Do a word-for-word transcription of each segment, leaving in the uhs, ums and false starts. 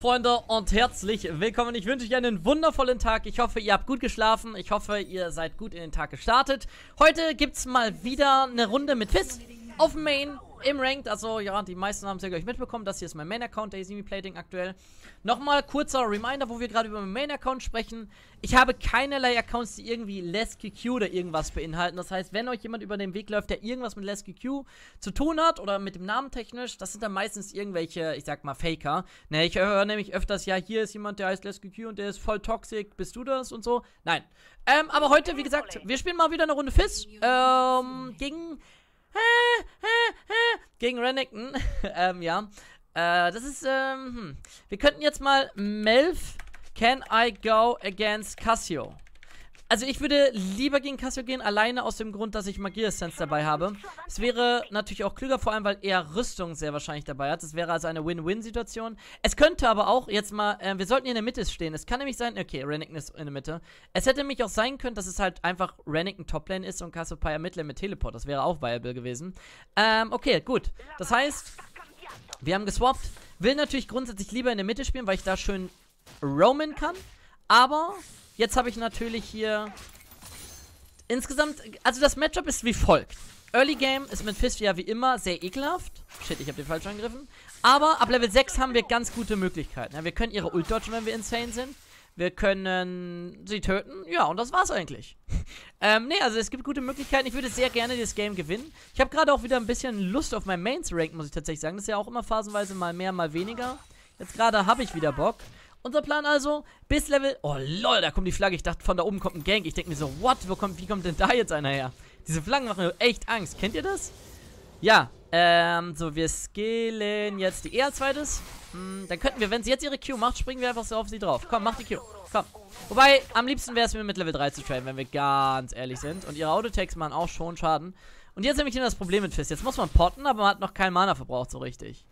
Freunde und herzlich willkommen. Ich wünsche euch einen wundervollen Tag. Ich hoffe, ihr habt gut geschlafen. Ich hoffe, ihr seid gut in den Tag gestartet. Heute gibt es mal wieder eine Runde mit Fizz auf Main im Ranked. Also ja, die meisten haben es ja gleich mitbekommen. Das hier ist mein Main-Account, der Simi Plating aktuell. Nochmal kurzer Reminder, wo wir gerade über meinen Main-Account sprechen. Ich habe keinerlei Accounts, die irgendwie LeskyQ oder irgendwas beinhalten. Das heißt, wenn euch jemand über den Weg läuft, der irgendwas mit LeskyQ zu tun hat oder mit dem Namen technisch, das sind dann meistens irgendwelche, ich sag mal, Faker. Ne, ich höre nämlich öfters, ja, hier ist jemand, der heißt LeskyQ und der ist voll toxic. Bist du das und so? Nein. Ähm, aber heute, wie gesagt, wir spielen mal wieder eine Runde Fizz. Ähm, gegen... gegen Renekton. ähm, ja. Äh, das ist, ähm, hm. Wir könnten jetzt mal Melf, can I go against Cassio? Also ich würde lieber gegen Cassio gehen, alleine aus dem Grund, dass ich Magie-Essenz dabei habe. Es wäre natürlich auch klüger, vor allem, weil er Rüstung sehr wahrscheinlich dabei hat. Es wäre also eine Win-Win-Situation. Es könnte aber auch jetzt mal, äh, wir sollten hier in der Mitte stehen. Es kann nämlich sein, okay, Renekton ist in der Mitte. Es hätte nämlich auch sein können, dass es halt einfach Renekton Toplane ist und Cassiopeia Midlane mit Teleport. Das wäre auch viable gewesen. Ähm, okay, gut. Das heißt, wir haben geswappt. Will natürlich grundsätzlich lieber in der Mitte spielen, weil ich da schön roamen kann. Aber... jetzt habe ich natürlich hier insgesamt, also das Matchup ist wie folgt. Early Game ist mit Fizz ja wie immer sehr ekelhaft. Shit, ich habe den falsch angegriffen. Aber ab Level sechs haben wir ganz gute Möglichkeiten. Ja, wir können ihre Ult dodgen, wenn wir insane sind. Wir können sie töten. Ja, und das war's eigentlich. ähm, ne, also es gibt gute Möglichkeiten. Ich würde sehr gerne dieses Game gewinnen. Ich habe gerade auch wieder ein bisschen Lust auf mein Mains-Rank, muss ich tatsächlich sagen. Das ist ja auch immer phasenweise mal mehr, mal weniger. Jetzt gerade habe ich wieder Bock. Unser Plan also, bis Level... oh lol, da kommt die Flagge. Ich dachte, von da oben kommt ein Gank. Ich denke mir so, what? Wo kommt, wie kommt denn da jetzt einer her? Diese Flaggen machen mir echt Angst. Kennt ihr das? Ja, ähm, so, wir skillen jetzt die E als zweites. Hm, dann könnten wir, wenn sie jetzt ihre Q macht, springen wir einfach so auf sie drauf. Komm, mach die Q. Komm. Wobei, am liebsten wäre es mir mit Level drei zu traden, wenn wir ganz ehrlich sind. Und ihre Autotags machen auch schon Schaden. Und jetzt habe ich das Problem mit Fizz. Jetzt muss man potten, aber man hat noch keinen Mana verbraucht so richtig.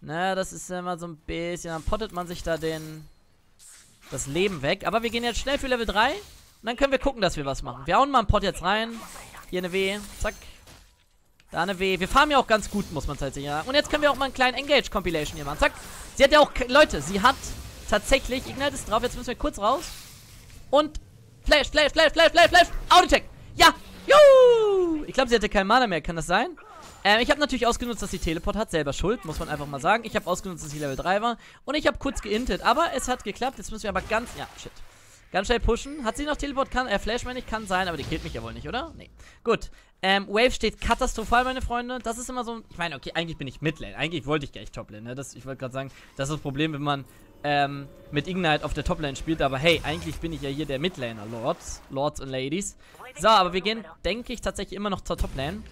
Na, das ist immer so ein bisschen... dann pottet man sich da den... das Leben weg. Aber wir gehen jetzt schnell für Level drei. Und dann können wir gucken, dass wir was machen. Wir hauen mal einen Pot jetzt rein. Hier eine W. Zack. Da eine W. Wir farmen ja auch ganz gut, muss man tatsächlich sagen. Und jetzt können wir auch mal einen kleinen Engage-Compilation hier machen. Zack. Sie hat ja auch... Leute, sie hat tatsächlich... Ignite ist drauf. Jetzt müssen wir kurz raus. Und... Flash, Flash, Flash, Flash, Flash, Flash. Auto-Check. Ja. Juhu. Ich glaube, sie hatte keinen Mana mehr. Kann das sein? Ähm, ich habe natürlich ausgenutzt, dass sie Teleport hat. Selber schuld, muss man einfach mal sagen. Ich habe ausgenutzt, dass sie Level drei war. Und ich habe kurz geintet. Aber es hat geklappt. Jetzt müssen wir aber ganz... ja, shit. Ganz schnell pushen. Hat sie noch Teleport? Kann... Äh, Flash, meine ich, kann sein. Aber die killt mich ja wohl nicht, oder? Nee. Gut. Ähm, Wave steht katastrophal, meine Freunde. Das ist immer so... ich meine, okay, eigentlich bin ich Midlane. Eigentlich wollte ich gar nicht Toplane, ne? Das, ich wollte gerade sagen, das ist das Problem, wenn man ähm, mit Ignite auf der Toplane spielt. Aber hey, eigentlich bin ich ja hier der Midlaner. Lords. Lords und Ladies. So, aber wir gehen, denke ich, tatsächlich immer noch zur Toplane.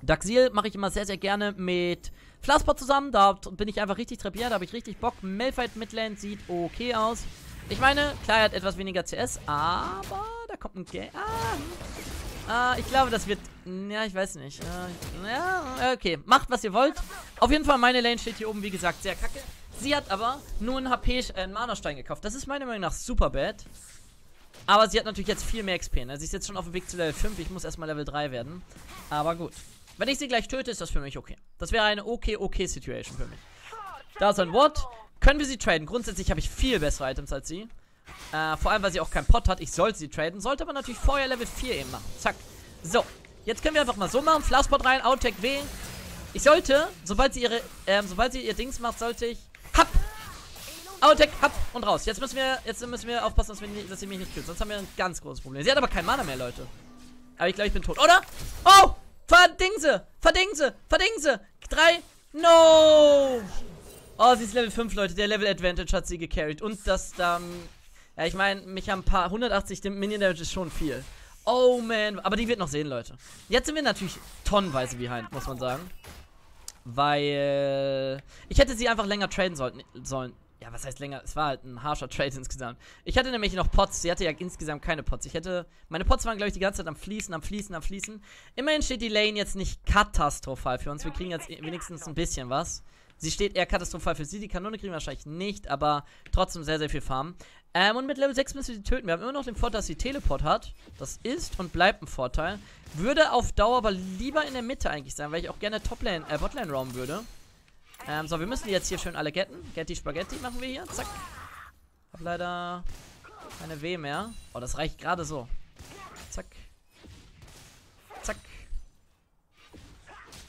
Daxil mache ich immer sehr, sehr gerne mit Flaspot zusammen. Da bin ich einfach richtig treppiert, da habe ich richtig Bock. Malphite Midlane sieht okay aus. Ich meine, klar, er hat etwas weniger C S, aber da kommt ein Game. Ah, äh, ich glaube, das wird... ja, ich weiß nicht. Äh, ja, okay, macht, was ihr wollt. Auf jeden Fall, meine Lane steht hier oben, wie gesagt, sehr kacke. Sie hat aber nur einen H P, äh, einen Mana-Stein gekauft. Das ist meiner Meinung nach super bad. Aber sie hat natürlich jetzt viel mehr X P. Ne? Sie ist jetzt schon auf dem Weg zu Level fünf. Ich muss erstmal Level drei werden. Aber gut. Wenn ich sie gleich töte, ist das für mich okay. Das wäre eine okay-okay-Situation für mich. Da ist ein Wort. Können wir sie traden? Grundsätzlich habe ich viel bessere Items als sie. Äh, vor allem, weil sie auch keinen Pot hat. Ich sollte sie traden. Sollte aber natürlich vorher Level vier eben machen. Zack. So. Jetzt können wir einfach mal so machen. Flashpot rein, Outtake W. Ich sollte, sobald sie ihre, ähm, sobald sie ihr Dings macht, sollte ich... Happ! Outtake, Happ und raus. Jetzt müssen wir, jetzt müssen wir aufpassen, dass, wir nie, dass sie mich nicht killt. Sonst haben wir ein ganz großes Problem. Sie hat aber kein Mana mehr, Leute. Aber ich glaube, ich bin tot. Oder? Oh! Verdingse! Verdingse! Verdingse! Drei! No! Oh, sie ist Level fünf, Leute. Der Level Advantage hat sie gecarried. Und das dann... Ähm, ja, ich meine, mich haben ein paar... hundertachtzig Minion Damage ist schon viel. Oh, man. Aber die wird noch sehen, Leute. Jetzt sind wir natürlich tonnenweise behind, muss man sagen. Weil... ich hätte sie einfach länger traden sollten, sollen. Ja, was heißt länger? Es war halt ein harscher Trade insgesamt. Ich hatte nämlich noch Pots. Sie hatte ja insgesamt keine Pots. Ich hätte... meine Pots waren, glaube ich, die ganze Zeit am Fließen, am Fließen, am Fließen. Immerhin steht die Lane jetzt nicht katastrophal für uns. Wir kriegen jetzt wenigstens ein bisschen was. Sie steht eher katastrophal für sie. Die Kanone kriegen wir wahrscheinlich nicht, aber trotzdem sehr, sehr viel Farm. Ähm, und mit Level sechs müssen wir sie töten. Wir haben immer noch den Vorteil, dass sie Teleport hat. Das ist und bleibt ein Vorteil. Würde auf Dauer aber lieber in der Mitte eigentlich sein, weil ich auch gerne Toplane, äh, Botlane roamen würde. Ähm, so, wir müssen die jetzt hier schön alle getten. Getty Spaghetti machen wir hier. Zack. Hab leider keine W mehr. Oh, das reicht gerade so. Zack. Zack.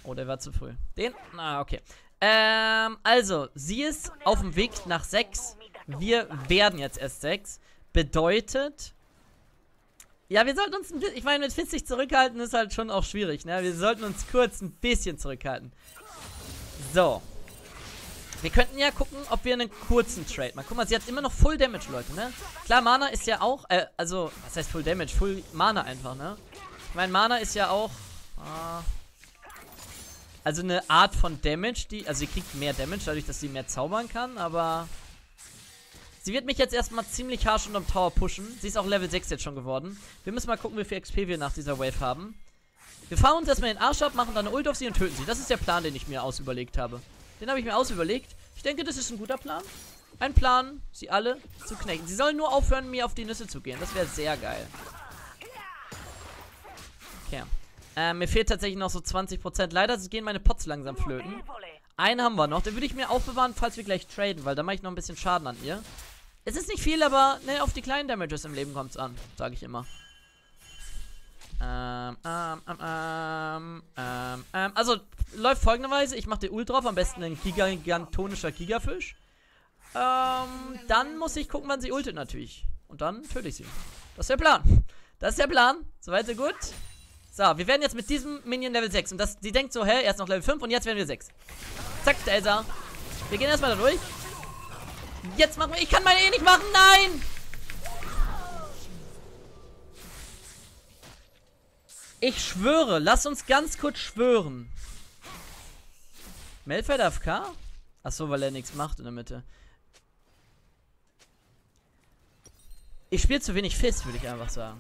Oh, der war zu früh. Den? Na, okay. Ähm, also, sie ist auf dem Weg nach sechs. Wir werden jetzt erst sechs. Bedeutet... Ja, wir sollten uns ein bisschen... Ich meine, mit Fizz sich zurückhalten ist halt schon auch schwierig, ne? Wir sollten uns kurz ein bisschen zurückhalten. So. Wir könnten ja gucken, ob wir einen kurzen Trade machen. Guck mal, sie hat immer noch Full Damage, Leute, ne? Klar, Mana ist ja auch... Äh, also, was heißt Full Damage? Full Mana einfach, ne? Ich meine, Mana ist ja auch... Äh, also eine Art von Damage, die... Also sie kriegt mehr Damage, dadurch, dass sie mehr zaubern kann, aber... Sie wird mich jetzt erstmal ziemlich harsch unterm Tower pushen. Sie ist auch Level sechs jetzt schon geworden. Wir müssen mal gucken, wie viel X P wir nach dieser Wave haben. Wir fahren uns erstmal in den Arsch ab, machen dann eine Ult auf sie und töten sie. Das ist der Plan, den ich mir ausüberlegt habe. Den habe ich mir ausüberlegt. Ich denke, das ist ein guter Plan. Ein Plan, sie alle zu knechten. Sie sollen nur aufhören, mir auf die Nüsse zu gehen. Das wäre sehr geil. Okay. Äh, mir fehlt tatsächlich noch so zwanzig Prozent. Leider gehen meine Pots langsam flöten. Einen haben wir noch. Den würde ich mir aufbewahren, falls wir gleich traden, weil da mache ich noch ein bisschen Schaden an ihr. Es ist nicht viel, aber ne, auf die kleinen Damages im Leben kommt es an, sage ich immer. Ähm, ähm, ähm, ähm, ähm, also läuft folgenderweise, ich mache den Ult drauf, am besten ein gigantonischer Gigafisch. Ähm, dann muss ich gucken, wann sie ultet natürlich. Und dann töte ich sie. Das ist der Plan. Das ist der Plan. Soweit so gut. So, wir werden jetzt mit diesem Minion Level sechs. Und das, die denkt so, hä, erst noch Level fünf und jetzt werden wir sechs. Zack, da ist er. Wir gehen erstmal da durch. Jetzt machen wir... Ich kann meine E nicht machen, nein! Ich schwöre, lass uns ganz kurz schwören. Malphite A F K? Achso, weil er nichts macht in der Mitte. Ich spiele zu wenig Fizz, würde ich einfach sagen.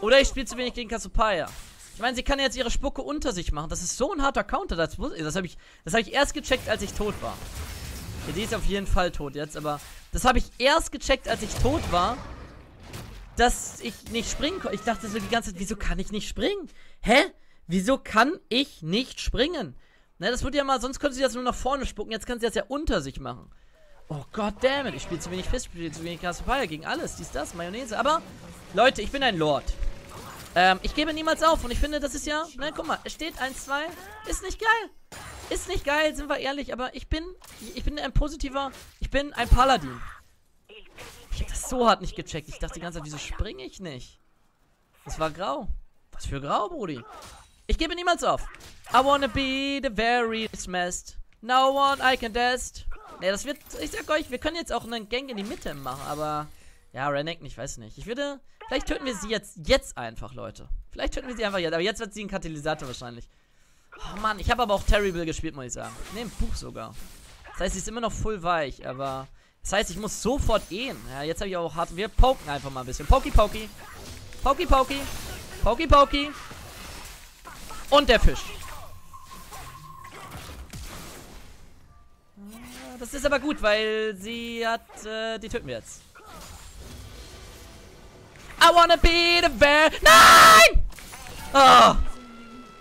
Oder ich spiele zu wenig gegen Cassiopeia. Ich meine, sie kann jetzt ihre Spucke unter sich machen. Das ist so ein harter Counter. Das, das habe ich, das hab ich erst gecheckt, als ich tot war. Ja, die ist auf jeden Fall tot jetzt, aber das habe ich erst gecheckt, als ich tot war, dass ich nicht springen konnte. Ich dachte so die ganze Zeit, wieso kann ich nicht springen? Hä? Wieso kann ich nicht springen? Na, das wird ja mal, sonst könnte sie das nur nach vorne spucken, jetzt kann sie das ja unter sich machen. Oh Gott, dammit, ich spiele zu wenig Fist, ich spiele zu wenig Cassiopeia gegen alles, dies, das, Mayonnaise, aber Leute, ich bin ein Lord. Ähm, ich gebe niemals auf und ich finde, das ist ja, ne, guck mal, es steht eins zwei, ist nicht geil. Ist nicht geil, sind wir ehrlich, aber ich bin, ich bin ein positiver, ich bin ein Paladin. Ich hab das so hart nicht gecheckt, ich dachte die ganze Zeit, wieso springe ich nicht? Das war grau. Was für grau, Brudi? Ich gebe niemals auf. I wanna be the very best. No one I can test. Ne, das wird, ich sag euch, wir können jetzt auch einen Gang in die Mitte machen, aber... Ja, Renekton, ich weiß nicht. Ich würde... Vielleicht töten wir sie jetzt, jetzt einfach, Leute. Vielleicht töten wir sie einfach jetzt, aber jetzt wird sie ein Katalysator wahrscheinlich. Oh Mann, ich habe aber auch Terrible gespielt, muss ich sagen. Ne, im Buch sogar. Das heißt, sie ist immer noch voll weich, aber... Das heißt, ich muss sofort gehen. Ja, jetzt habe ich auch hart... Wir poken einfach mal ein bisschen. Poki, Poki. Poki, Poki. Poki, Poki. Und der Fisch. Das ist aber gut, weil sie hat... Äh, die töten wir jetzt. I wanna be the bear... Nein! Oh!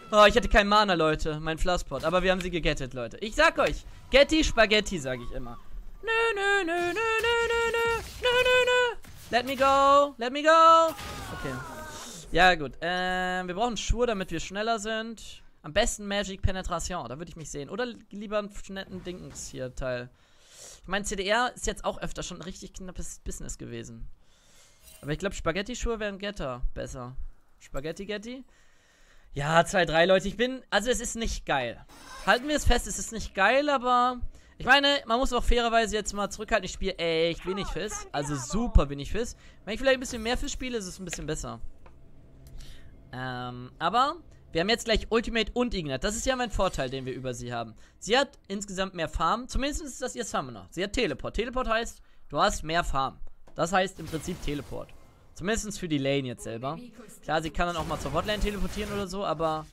Oh, ich hatte kein Mana, Leute. Mein Flasspot. Aber wir haben sie gegettet, Leute. Ich sag euch. Getty Spaghetti, sag ich immer. Nö, nö, nö, nö, nö, nö, nö, nö, nö, nö. Let me go. Let me go. Okay. Ja, gut. Ähm, wir brauchen Schuhe, damit wir schneller sind. Am besten Magic Penetration. Da würde ich mich sehen. Oder lieber einen netten Dinkens hier Teil. Ich meine, C D R ist jetzt auch öfter schon ein richtig knappes Business gewesen. Aber ich glaube, Spaghetti-Schuhe wären Getter besser. Spaghetti-Getti? Ja, zwei, drei Leute, ich bin... Also es ist nicht geil. Halten wir es fest, es ist nicht geil, aber... Ich meine, man muss auch fairerweise jetzt mal zurückhalten. Ich spiele echt wenig Fizz. Also super wenig Fizz. Wenn ich vielleicht ein bisschen mehr Fizz spiele, ist es ein bisschen besser. Ähm, aber... Wir haben jetzt gleich Ultimate und Ignite. Das ist ja mein Vorteil, den wir über sie haben. Sie hat insgesamt mehr Farm. Zumindest ist das ihr Summoner. Sie hat Teleport. Teleport heißt, du hast mehr Farm. Das heißt im Prinzip Teleport. Zumindest für die Lane jetzt selber. Klar, sie kann dann auch mal zur Botlane teleportieren oder so, aber...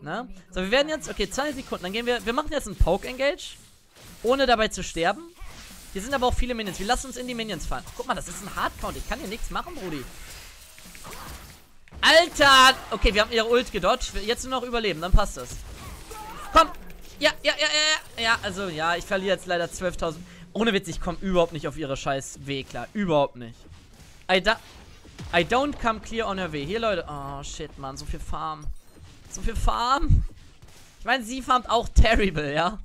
Ne? So, wir werden jetzt... Okay, zwei Sekunden. Dann gehen wir... Wir machen jetzt einen Poke-Engage. Ohne dabei zu sterben. Hier sind aber auch viele Minions. Wir lassen uns in die Minions fahren. Guck mal, das ist ein Hardcount. Ich kann hier nichts machen, Brudi. Alter! Okay, wir haben ihre Ult gedodged. Jetzt nur noch überleben. Dann passt das. Komm! ja, ja, ja, ja, ja, also ja, ich verliere jetzt leider zwölftausend. Ohne Witz, ich komme überhaupt nicht auf ihre scheiß Weg klar, überhaupt nicht. I, da I don't come clear on her way. Hier, Leute, oh shit, Mann, so viel Farm. So viel Farm. Ich meine, sie farmt auch terrible, ja.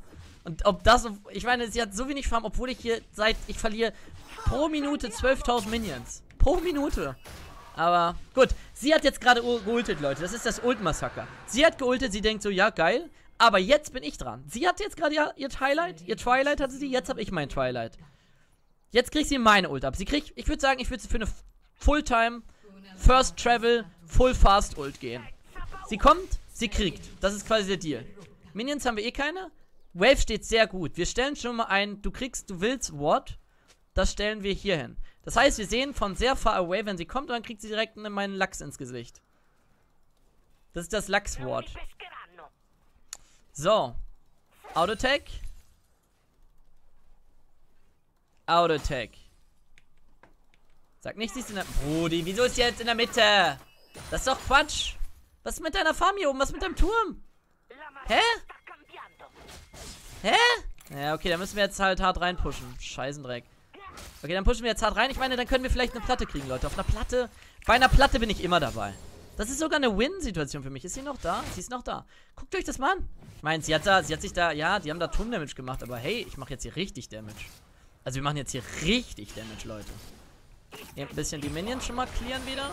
Und ob das, ich meine, sie hat so wenig Farm, obwohl ich hier seit, ich verliere pro Minute zwölftausend Minions. Pro Minute. Aber gut, sie hat jetzt gerade geultet, Leute. Das ist das Ult-Massaker. Sie hat geultet, sie denkt so, ja, geil. Aber jetzt bin ich dran. Sie hat jetzt gerade ihr, ihr Twilight. Ihr Twilight hatte sie, jetzt habe ich mein Twilight. Jetzt kriegt sie meine Ult ab. Sie kriegt, ich würde sagen, ich würde für eine Fulltime, First Travel, Full Fast Ult gehen. Sie kommt, sie kriegt. Das ist quasi der Deal. Minions haben wir eh keine. Wave steht sehr gut. Wir stellen schon mal ein, du kriegst, du willst, what? Das stellen wir hier hin. Das heißt, wir sehen von sehr far away, wenn sie kommt, und dann kriegt sie direkt meinen Lachs ins Gesicht. Das ist das Lachs-Ward. So. Auto-Attack. Auto-Attack. Sag nicht, sie ist in der... Brudi, wieso ist sie jetzt in der Mitte? Das ist doch Quatsch. Was ist mit deiner Farm hier oben? Was ist mit deinem Turm? Hä? Hä? Ja, okay, da müssen wir jetzt halt hart reinpushen. Scheißendreck. Okay, dann pushen wir jetzt hart rein. Ich meine, dann können wir vielleicht eine Platte kriegen, Leute. Auf einer Platte. Bei einer Platte bin ich immer dabei. Das ist sogar eine Win-Situation für mich. Ist sie noch da? Sie ist noch da. Guckt euch das mal an. Ich meine, sie hat da, sie hat sich da, ja, die haben da Turm-Damage gemacht. Aber hey, ich mache jetzt hier richtig Damage. Also wir machen jetzt hier richtig Damage, Leute. Nehmt ein bisschen die Minions schon mal clearen wieder.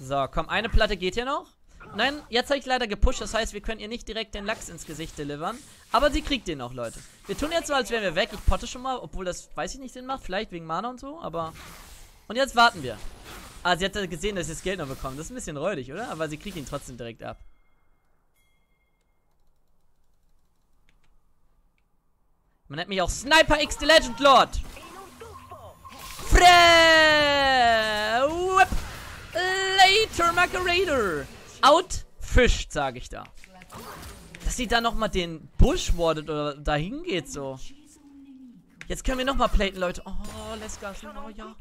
So, komm, eine Platte geht hier noch. Nein, jetzt habe ich leider gepusht, das heißt, wir können ihr nicht direkt den Lachs ins Gesicht delivern. Aber sie kriegt den noch, Leute. Wir tun jetzt so, als wären wir weg. Ich potte schon mal, obwohl das, weiß ich nicht, Sinn macht. Vielleicht wegen Mana und so, aber... Und jetzt warten wir. Ah, sie hat ja gesehen, dass sie das Geld noch bekommen. Das ist ein bisschen räudig, oder? Aber sie kriegt ihn trotzdem direkt ab. Man nennt mich auch Sniper X The Legend Lord. Fre Whip. Later Macerator. Outfischt, sage ich da. Dass sie da nochmal den Busch wardet oder dahin geht so. Jetzt können wir nochmal platen, Leute. Oh, Leska, oh ja.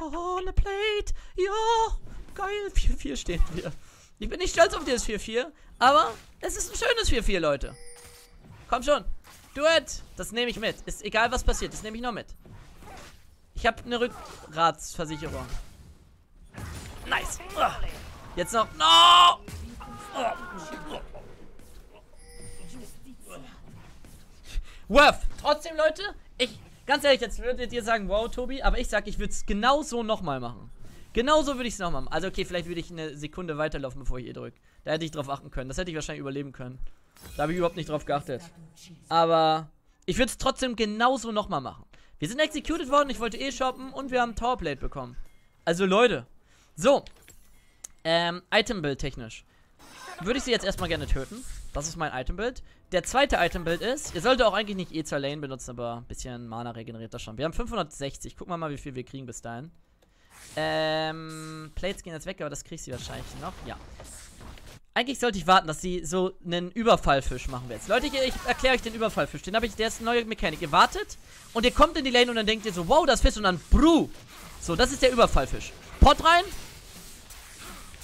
Oh, eine Plate. Ja, geil. vier vier stehen wir. Ich bin nicht stolz auf dieses vier vier, aber es ist ein schönes vier vier, Leute. Komm schon. Do it. Das nehme ich mit. Ist egal, was passiert. Das nehme ich noch mit. Ich habe eine Rückgratsversicherung. Nice. Oh. Jetzt noch. No! Worth. Trotzdem, Leute, ich, ganz ehrlich, jetzt würdet ihr sagen, wow, Tobi, aber ich sag, ich würde es genau so nochmal machen. Genauso würde ich es nochmal machen. Also, okay, vielleicht würde ich eine Sekunde weiterlaufen, bevor ich ihr drücke. Da hätte ich drauf achten können. Das hätte ich wahrscheinlich überleben können. Da habe ich überhaupt nicht drauf geachtet. Aber ich würde es trotzdem genauso nochmal machen. Wir sind executed worden, ich wollte eh shoppen und wir haben Towerplate bekommen. Also, Leute. So. Ähm, Item-Build technisch. Würde ich sie jetzt erstmal gerne töten. Das ist mein Item-Build. Der zweite Item-Build ist, ihr solltet auch eigentlich nicht E zwei Lane benutzen, aber ein bisschen Mana regeneriert das schon. Wir haben fünfhundertsechzig. Gucken wir mal, wie viel wir kriegen bis dahin. Ähm, Plates gehen jetzt weg, aber das kriegt sie wahrscheinlich noch. Ja. Eigentlich sollte ich warten, dass sie so einen Überfallfisch machen wird. Leute, ich, ich erkläre euch den Überfallfisch. Den habe ich, der ist eine neue Mechanik. Ihr wartet und ihr kommt in die Lane und dann denkt ihr so, wow, das Fisch und dann bruh. So, das ist der Überfallfisch. Pot rein.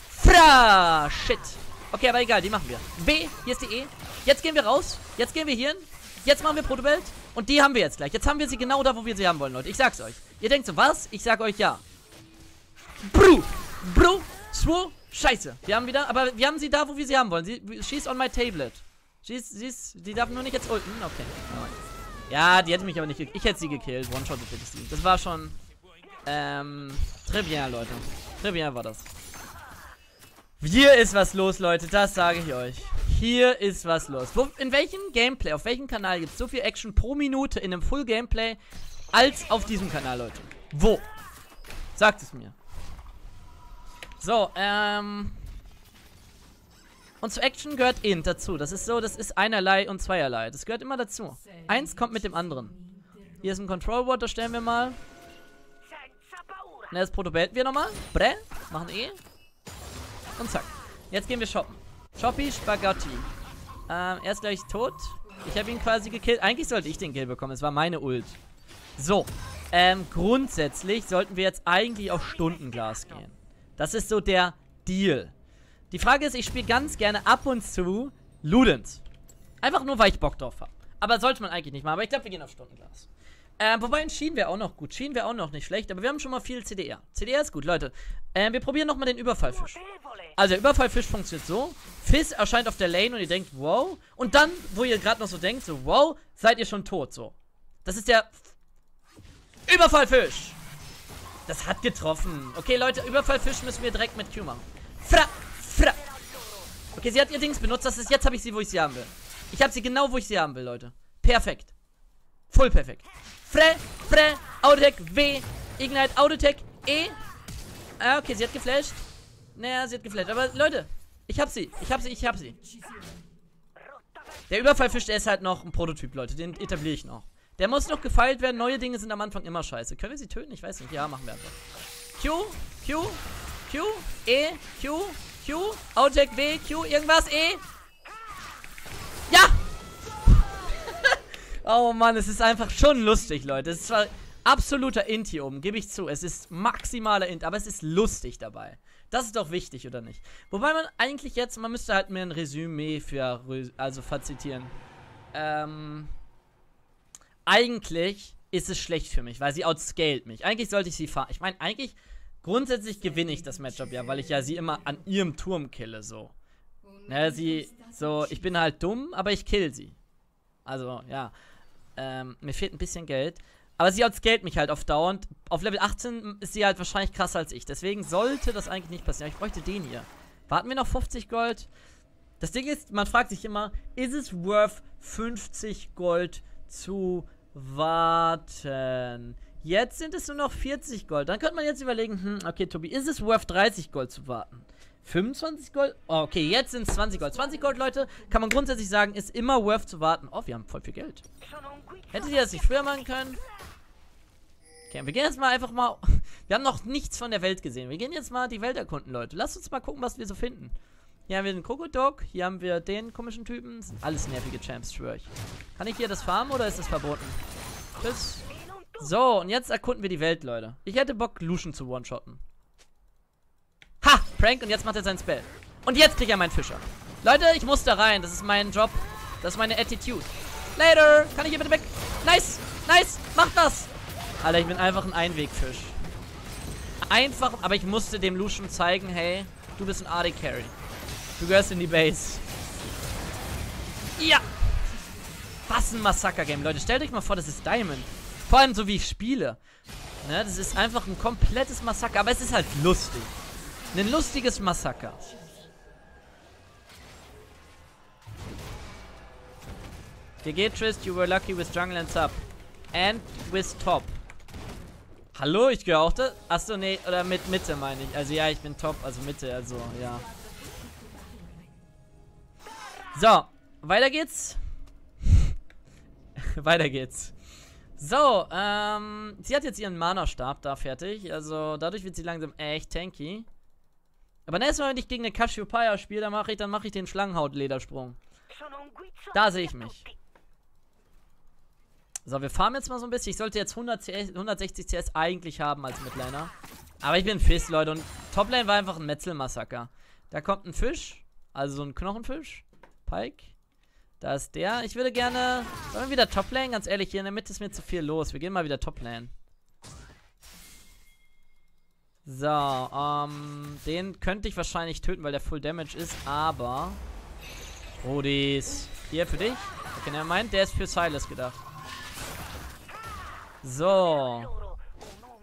Fra! Shit. Okay, aber egal, die machen wir. B, hier ist die E. Jetzt gehen wir raus. Jetzt gehen wir hier hin. Jetzt machen wir Protobelt. Und die haben wir jetzt gleich. Jetzt haben wir sie genau da, wo wir sie haben wollen, Leute. Ich sag's euch. Ihr denkt so, was? Ich sag euch ja. Bru! Bru! Swo! Scheiße. Wir haben wieder, aber wir haben sie da, wo wir sie haben wollen. Sie, she's on my tablet. She's, she's, die darf nur nicht jetzt ulten. Okay. Ja, die hätte mich aber nicht gekillt. Ich hätte sie gekillt. One-shot hätte ich sie. Das war schon, ähm, très bien, Leute. Très bien war das. Hier ist was los, Leute, das sage ich euch. Hier ist was los. Wo, in welchem Gameplay, auf welchem Kanal gibt es so viel Action pro Minute in einem Full-Gameplay als auf diesem Kanal, Leute? Wo? Sagt es mir. So, ähm... Und zur Action gehört eben dazu. Das ist so, das ist einerlei und zweierlei. Das gehört immer dazu. Eins kommt mit dem anderen. Hier ist ein Control-Word, das stellen wir mal. Na, das Protobelten wir nochmal. Bre, machen eh. Und zack. Jetzt gehen wir shoppen. Shoppy Spaghetti. Ähm, er ist gleich tot. Ich habe ihn quasi gekillt. Eigentlich sollte ich den Kill bekommen. Es war meine Ult. So. Ähm, grundsätzlich sollten wir jetzt eigentlich auf Stundenglas gehen. Das ist so der Deal. Die Frage ist, ich spiele ganz gerne ab und zu Ludens. Einfach nur, weil ich Bock drauf habe. Aber sollte man eigentlich nicht machen. Aber ich glaube, wir gehen auf Stundenglas. Ähm, wobei, Schienen wäre auch noch gut. Schienen wäre auch noch nicht schlecht. Aber wir haben schon mal viel C D R. C D R ist gut, Leute. Ähm, wir probieren nochmal den Überfallfisch. Also, der Überfallfisch funktioniert so. Fizz erscheint auf der Lane und ihr denkt, wow. Und dann, wo ihr gerade noch so denkt, so, wow, seid ihr schon tot, so. Das ist der Überfallfisch. Das hat getroffen. Okay, Leute, Überfallfisch müssen wir direkt mit Q machen. Fra, fra. Okay, sie hat ihr Dings benutzt. Das ist, jetzt habe ich sie, wo ich sie haben will. Ich habe sie genau, wo ich sie haben will, Leute. Perfekt. Voll perfekt. Fre, Fre, Autotech, W, Ignite, Autotech, E. Ah, okay, sie hat geflasht. Naja, sie hat geflasht. Aber Leute, ich hab sie, ich hab sie, ich hab sie. Der Überfallfisch, der ist halt noch ein Prototyp, Leute. Den etabliere ich noch. Der muss noch gefeilt werden. Neue Dinge sind am Anfang immer scheiße. Können wir sie töten? Ich weiß nicht. Ja, machen wir einfach. Q, Q, Q, E, Q, Q, Autotech, W, Q, irgendwas, E. Ja! Oh Mann, es ist einfach schon lustig, Leute. Es ist zwar absoluter Int hier oben, gebe ich zu. Es ist maximaler Int, aber es ist lustig dabei. Das ist doch wichtig, oder nicht? Wobei man eigentlich jetzt, man müsste halt mehr ein Resümee für, also fazitieren. Ähm, eigentlich ist es schlecht für mich, weil sie outscaled mich. Eigentlich sollte ich sie fahren. Ich meine, eigentlich, grundsätzlich gewinne ich das Matchup ja, weil ich ja sie immer an ihrem Turm kille, so. Ja, sie, so, ich bin halt dumm, aber ich kill sie. Also, ja. Ähm, mir fehlt ein bisschen Geld. Aber sie outscaled mich halt auf dauernd. Auf Level achtzehn ist sie halt wahrscheinlich krasser als ich. Deswegen sollte das eigentlich nicht passieren. Aber ich bräuchte den hier. Warten wir noch fünfzig Gold? Das Ding ist, man fragt sich immer, ist es worth fünfzig Gold zu warten? Jetzt sind es nur noch vierzig Gold. Dann könnte man jetzt überlegen, hm, okay, Tobi, ist es worth dreißig Gold zu warten? fünfundzwanzig Gold? Oh, okay, jetzt sind es zwanzig Gold. zwanzig Gold, Leute, kann man grundsätzlich sagen, ist immer worth zu warten. Oh, wir haben voll viel Geld. Hättet ihr das nicht früher machen können? Okay, wir gehen jetzt mal einfach mal... Wir haben noch nichts von der Welt gesehen. Wir gehen jetzt mal die Welt erkunden, Leute. Lasst uns mal gucken, was wir so finden. Hier haben wir den Krokodok. Hier haben wir den komischen Typen. Das sind alles nervige Champs, schwöre ich. Kann ich hier das farmen oder ist das verboten? Tschüss. So, und jetzt erkunden wir die Welt, Leute. Ich hätte Bock, Lucian zu one-shotten. Ha! Prank, und jetzt macht er sein Spell. Und jetzt kriegt er meinen Fischer. Leute, ich muss da rein. Das ist mein Job. Das ist meine Attitude. Later! Kann ich hier bitte weg? Nice! Nice! Mach das! Alter, ich bin einfach ein Einwegfisch. Einfach, aber ich musste dem Lucian zeigen, hey, du bist ein A D Carry. Du gehörst in die Base. Ja! Was ein Massaker-Game, Leute. Stellt euch mal vor, das ist Diamond. Vor allem so, wie ich spiele. Ne, das ist einfach ein komplettes Massaker. Aber es ist halt lustig. Ein lustiges Massaker. G G Trist, you were lucky with jungle and sub. And with top. Hallo, ich gehöre auch da. Achso, nee, oder mit Mitte meine ich. Also ja, ich bin top, also Mitte, also ja. So, weiter geht's. Weiter geht's. So, ähm, sie hat jetzt ihren Mana-Stab da fertig. Also dadurch wird sie langsam echt tanky. Aber nächstes Mal, wenn ich gegen eine Cassiopeia spiele, dann mache ich, dann mache ich den Schlangenhaut-Ledersprung. Da sehe ich mich. So, wir farmen jetzt mal so ein bisschen. Ich sollte jetzt hundert C S, hundertsechzig C S eigentlich haben als Midliner. Aber ich bin Fizz, Leute. Und Toplane war einfach ein Metzelmassaker. Da kommt ein Fisch. Also so ein Knochenfisch. Pike. Da ist der. Ich würde gerne... Sollen wir wieder Toplane? Ganz ehrlich, hier in der Mitte ist mir zu viel los. Wir gehen mal wieder Toplane. So, ähm, den könnte ich wahrscheinlich töten, weil der Full Damage ist, aber... Rodis. Hier, für dich. Okay, der meint, der ist für Silas gedacht. So.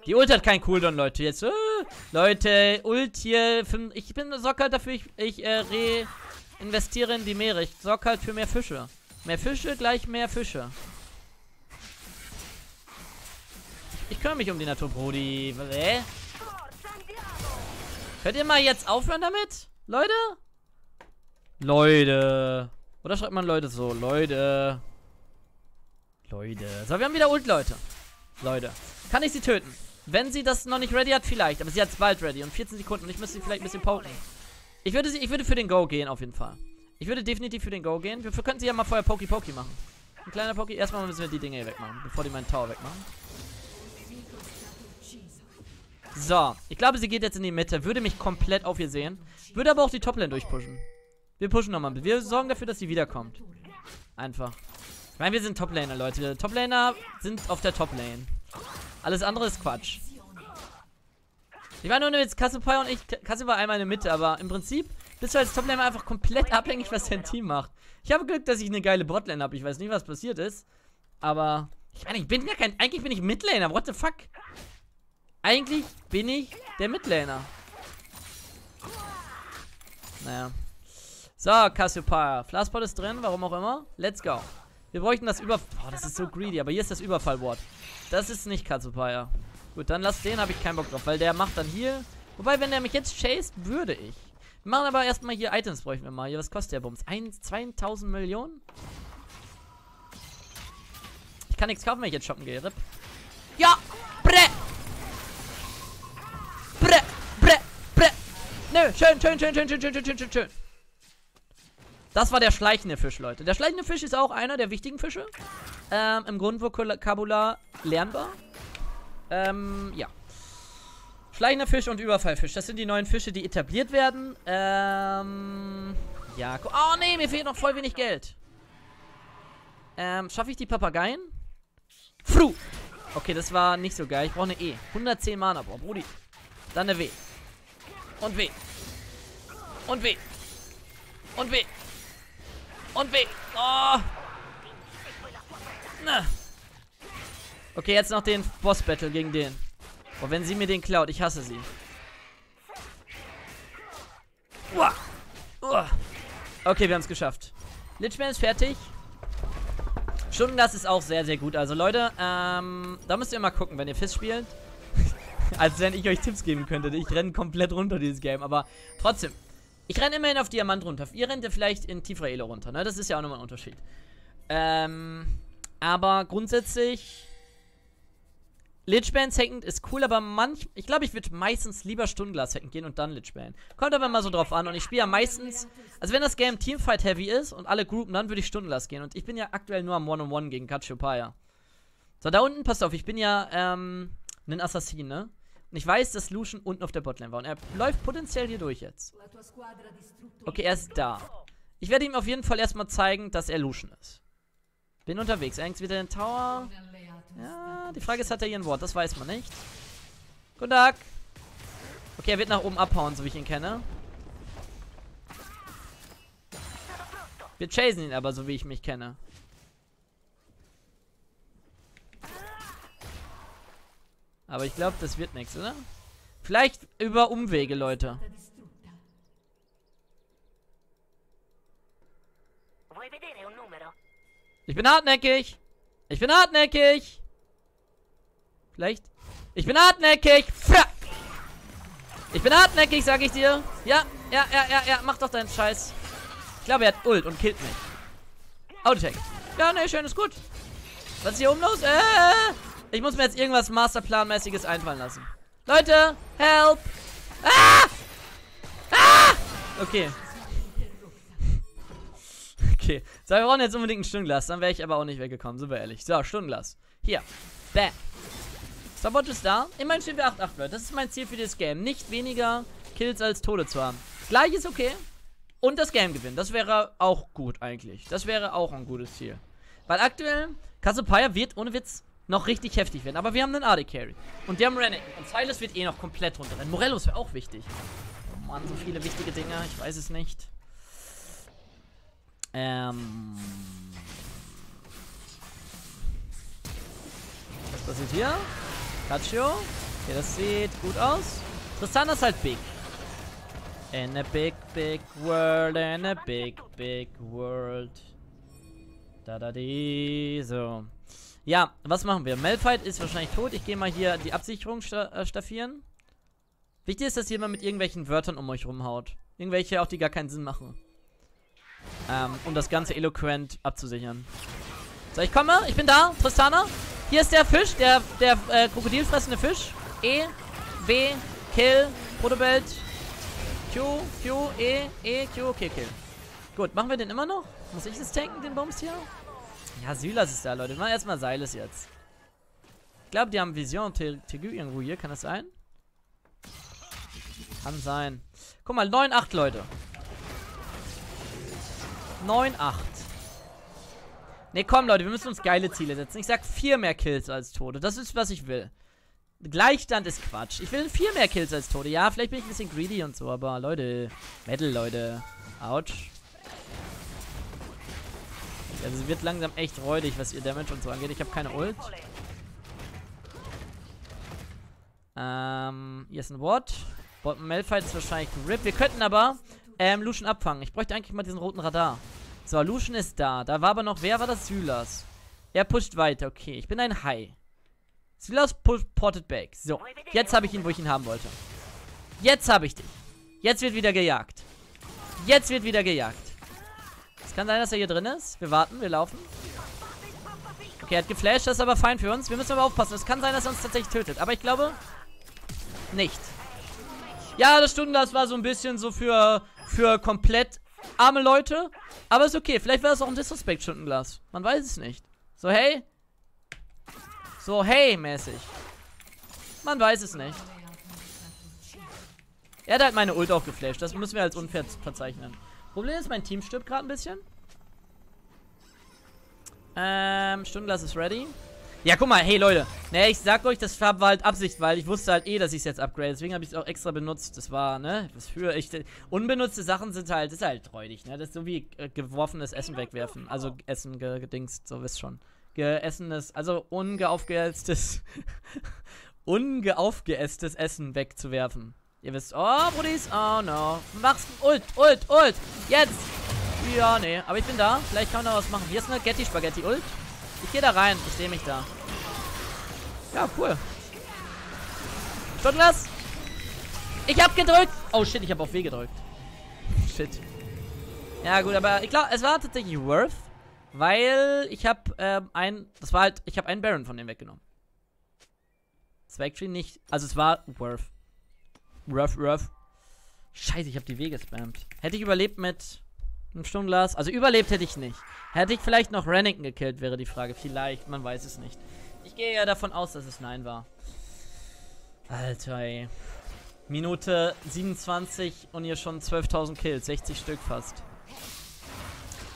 Die Ult hat keinen Cooldown, Leute. Jetzt, äh, Leute, Ult hier... Für, ich bin sorg halt dafür, ich, ich äh, reinvestiere in die Meere. Ich sorg halt für mehr Fische. Mehr Fische, gleich mehr Fische. Ich, ich kümmere mich um die Natur, Brody. Hä? Könnt ihr mal jetzt aufhören damit? Leute? Leute. Oder schreibt man Leute so? Leute. Leute. So, wir haben wieder Ult, Leute. Leute. Kann ich sie töten? Wenn sie das noch nicht ready hat, vielleicht. Aber sie hat es bald ready. Und vierzehn Sekunden. Und ich müsste sie vielleicht ein bisschen poken. Ich würde, sie, ich würde für den Go gehen, auf jeden Fall. Ich würde definitiv für den Go gehen. Wir könnten sie ja mal vorher Poki Poki machen. Ein kleiner Poki. Erstmal müssen wir die Dinge hier wegmachen. Bevor die meinen Tower wegmachen. So, ich glaube, sie geht jetzt in die Mitte. Würde mich komplett auf ihr sehen. Würde aber auch die Toplane durchpushen. Wir pushen nochmal. Wir sorgen dafür, dass sie wiederkommt. Einfach. Ich meine, wir sind Toplaner, Leute. Toplaner sind auf der Toplane. Alles andere ist Quatsch. Ich meine, nur jetzt Cassiopeia und ich. Cassiopeia war einmal in der Mitte, aber im Prinzip bist du als Toplaner einfach komplett abhängig, was dein Team macht. Ich habe Glück, dass ich eine geile Botlane habe. Ich weiß nicht, was passiert ist. Aber ich meine, ich bin gar kein. Eigentlich bin ich Midlaner. What the fuck? Eigentlich bin ich der Midlaner. Naja. So, Cassiopeia. Flashbot ist drin, warum auch immer. Let's go. Wir bräuchten das Über... Boah, das ist so greedy. Aber hier ist das Überfallwort. Das ist nicht Cassiopeia. Gut, dann lass den, habe ich keinen Bock drauf. Weil der macht dann hier... Wobei, wenn der mich jetzt chased, würde ich. Wir machen aber erstmal hier Items, bräuchten wir mal. Hier, was kostet der Bums? zweitausend Millionen? Ich kann nichts kaufen, wenn ich jetzt shoppen gehe. Rip. Ja! Brett! Brett! Brett! Brett! Nö, schön, schön, schön, schön, schön, schön, schön, schön, schön, schön. Das war der schleichende Fisch, Leute. Der schleichende Fisch ist auch einer der wichtigen Fische. Ähm, im Grundvokabular lernbar. Ähm, ja. Schleichender Fisch und Überfallfisch. Das sind die neuen Fische, die etabliert werden. Ähm, ja. Oh, nee, mir fehlt noch voll wenig Geld. Ähm, schaffe ich die Papageien? Fru! Okay, das war nicht so geil. Ich brauche eine E. hundertzehn Mana, boah, Brudi. Dann eine W. Und W. Und W. Und W. Und weh. Oh. Na. Okay, jetzt noch den Boss-Battle gegen den. Boah, wenn sie mir den klaut, ich hasse sie. Uah. Uah. Okay, wir haben es geschafft. Lichman ist fertig. Stundenglas ist auch sehr, sehr gut. Also Leute, ähm, da müsst ihr mal gucken, wenn ihr Fizz spielt. Als wenn ich euch Tipps geben könnte. Ich renne komplett runter, dieses Game. Aber trotzdem. Ich renne immerhin auf Diamant runter. Ihr rennt ja vielleicht in tiefere Elo runter, ne? Das ist ja auch nochmal ein Unterschied. Ähm, aber grundsätzlich... Lichban hackend ist cool, aber manch... Ich glaube, ich würde meistens lieber Stundenglas hacken gehen und dann Lichban. Kommt aber mal so drauf an und ich spiele ja meistens... Also wenn das Game Teamfight heavy ist und alle groupen, dann würde ich Stundenglas gehen. Und ich bin ja aktuell nur am One-on-One gegen Cassiopeia. So, da unten, passt auf, ich bin ja, ähm, ein Assassin, ne? Und ich weiß, dass Lucian unten auf der Botlane war. Und er läuft potenziell hier durch jetzt. Okay, er ist da. Ich werde ihm auf jeden Fall erstmal zeigen, dass er Lucian ist. Bin unterwegs. Eigentlich wieder in den Tower. Ja, die Frage ist, hat er hier ein Wort? Das weiß man nicht. Guten Tag. Okay, er wird nach oben abhauen, so wie ich ihn kenne. Wir chasen ihn aber, so wie ich mich kenne. Aber ich glaube, das wird nichts, oder? Vielleicht über Umwege, Leute. Ich bin hartnäckig. Ich bin hartnäckig. Vielleicht. Ich bin hartnäckig. Ich bin hartnäckig, sag ich dir. Ja, ja, ja, ja, ja. Mach doch deinen Scheiß. Ich glaube, er hat Ult und killt mich. Autotech. Ja, ne, schön, ist gut. Was ist hier oben los? Äh. Ich muss mir jetzt irgendwas Masterplan-mäßiges einfallen lassen. Leute, help! Ah! Ah! Okay. Okay. So, wir brauchen jetzt unbedingt ein Stundenglas. Dann wäre ich aber auch nicht weggekommen, sind wir ehrlich. So, Stundenglas. Hier. Bam. Stopwatch ist da. Immerhin stehen wir acht acht, Leute. Das ist mein Ziel für dieses Game. Nicht weniger Kills als Tode zu haben. Gleich ist okay. Und das Game gewinnen. Das wäre auch gut eigentlich. Das wäre auch ein gutes Ziel. Weil aktuell, Cassiopeia wird ohne Witz noch richtig heftig werden. Aber wir haben einen A D Carry. Und wir haben Renekton. Und Silas wird eh noch komplett runterrennen. Morellos wäre auch wichtig. Oh Mann, so viele wichtige Dinge. Ich weiß es nicht. Ähm. Was passiert hier? Cassio. Okay, das sieht gut aus. Tristana ist halt big. In a big, big world. In a big, big world. Da, da, die. So. Ja, was machen wir? Malphite ist wahrscheinlich tot. Ich gehe mal hier die Absicherung sta staffieren. Wichtig ist, dass jemand mit irgendwelchen Wörtern um euch rumhaut. Irgendwelche, auch die gar keinen Sinn machen. Ähm, um das Ganze eloquent abzusichern. So, ich komme. Ich bin da. Tristana. Hier ist der Fisch. Der, der äh, krokodilfressende Fisch. E, W, Kill, Protobelt. Q, Q, E, E, Q, okay, Kill. Gut, machen wir den immer noch? Muss ich das tanken, den Bums hier? Ja, Silas ist da, Leute. Wir machen erstmal Silas jetzt. Ich glaube, die haben Vision Tegü irgendwo hier. Kann das sein? Kann sein. Guck mal, neun acht, Leute. neun acht. Ne, komm, Leute, wir müssen uns geile Ziele setzen. Ich sag vier mehr Kills als Tode. Das ist, was ich will. Gleichstand ist Quatsch. Ich will vier mehr Kills als Tode. Ja, vielleicht bin ich ein bisschen greedy und so, aber Leute. Metal, Leute. Autsch. Also es wird langsam echt räudig, was ihr Damage und so angeht. Ich habe keine Ult. Ähm, hier ist ein Ward. Malphite ist wahrscheinlich gerippt. Wir könnten aber ähm, Lucian abfangen. Ich bräuchte eigentlich mal diesen roten Radar. So, Lucian ist da. Da war aber noch, wer war das? Silas. Er pusht weiter. Okay, ich bin ein High. Silas push, ported back. So, jetzt habe ich ihn, wo ich ihn haben wollte. Jetzt habe ich dich. Jetzt wird wieder gejagt. Jetzt wird wieder gejagt. Es kann sein, dass er hier drin ist. Wir warten, wir laufen. Okay, er hat geflasht. Das ist aber fein für uns. Wir müssen aber aufpassen. Es kann sein, dass er uns tatsächlich tötet. Aber ich glaube, nicht. Ja, das Stundenglas war so ein bisschen so für, für komplett arme Leute. Aber ist okay. Vielleicht war das auch ein Disrespect-Stundenglas. Man weiß es nicht. So, hey. So, hey, mäßig. Man weiß es nicht. Er hat halt meine Ult auch geflasht. Das müssen wir als unfair verzeichnen. Problem ist, mein Team stirbt gerade ein bisschen. Ähm, Stundenglas ist ready. Ja, guck mal, hey Leute. Ne, ich sag euch, das war halt Absicht, weil ich wusste halt eh, dass ich es jetzt upgrade. Deswegen habe ich es auch extra benutzt. Das war, ne, was für ich. Unbenutzte Sachen sind halt, ist halt räudig, ne? Das ist so wie äh, geworfenes Essen wegwerfen. Also Essen ge gedingst, so wisst schon. Geessenes, also ungeaufgeesstes, ungeaufgeesstes Essen wegzuwerfen. Ihr wisst, oh, Brudis, oh no. Mach's, Ult, Ult, Ult. Jetzt. Ja, nee, aber ich bin da. Vielleicht kann man da was machen. Hier ist eine Getty-Spaghetti-Ult. Ich gehe da rein. Ich sehe mich da. Ja, cool. Stundenglas. Ich hab gedrückt. Oh, shit, ich hab auf W gedrückt. Shit. Ja, gut, aber ich glaube, es war tatsächlich worth. Weil ich hab, ähm, ein, das war halt, ich hab einen Baron von dem weggenommen. Das war actually nicht, also es war worth. Ruff, ruff. Scheiße, ich habe die W gespammt. Hätte ich überlebt mit einem Stundenglas? Also überlebt hätte ich nicht. Hätte ich vielleicht noch Renekton gekillt, wäre die Frage. Vielleicht, man weiß es nicht. Ich gehe ja davon aus, dass es nein war. Alter, ey. Minute siebenundzwanzig und hier schon zwölftausend Kills. sechzig Stück fast.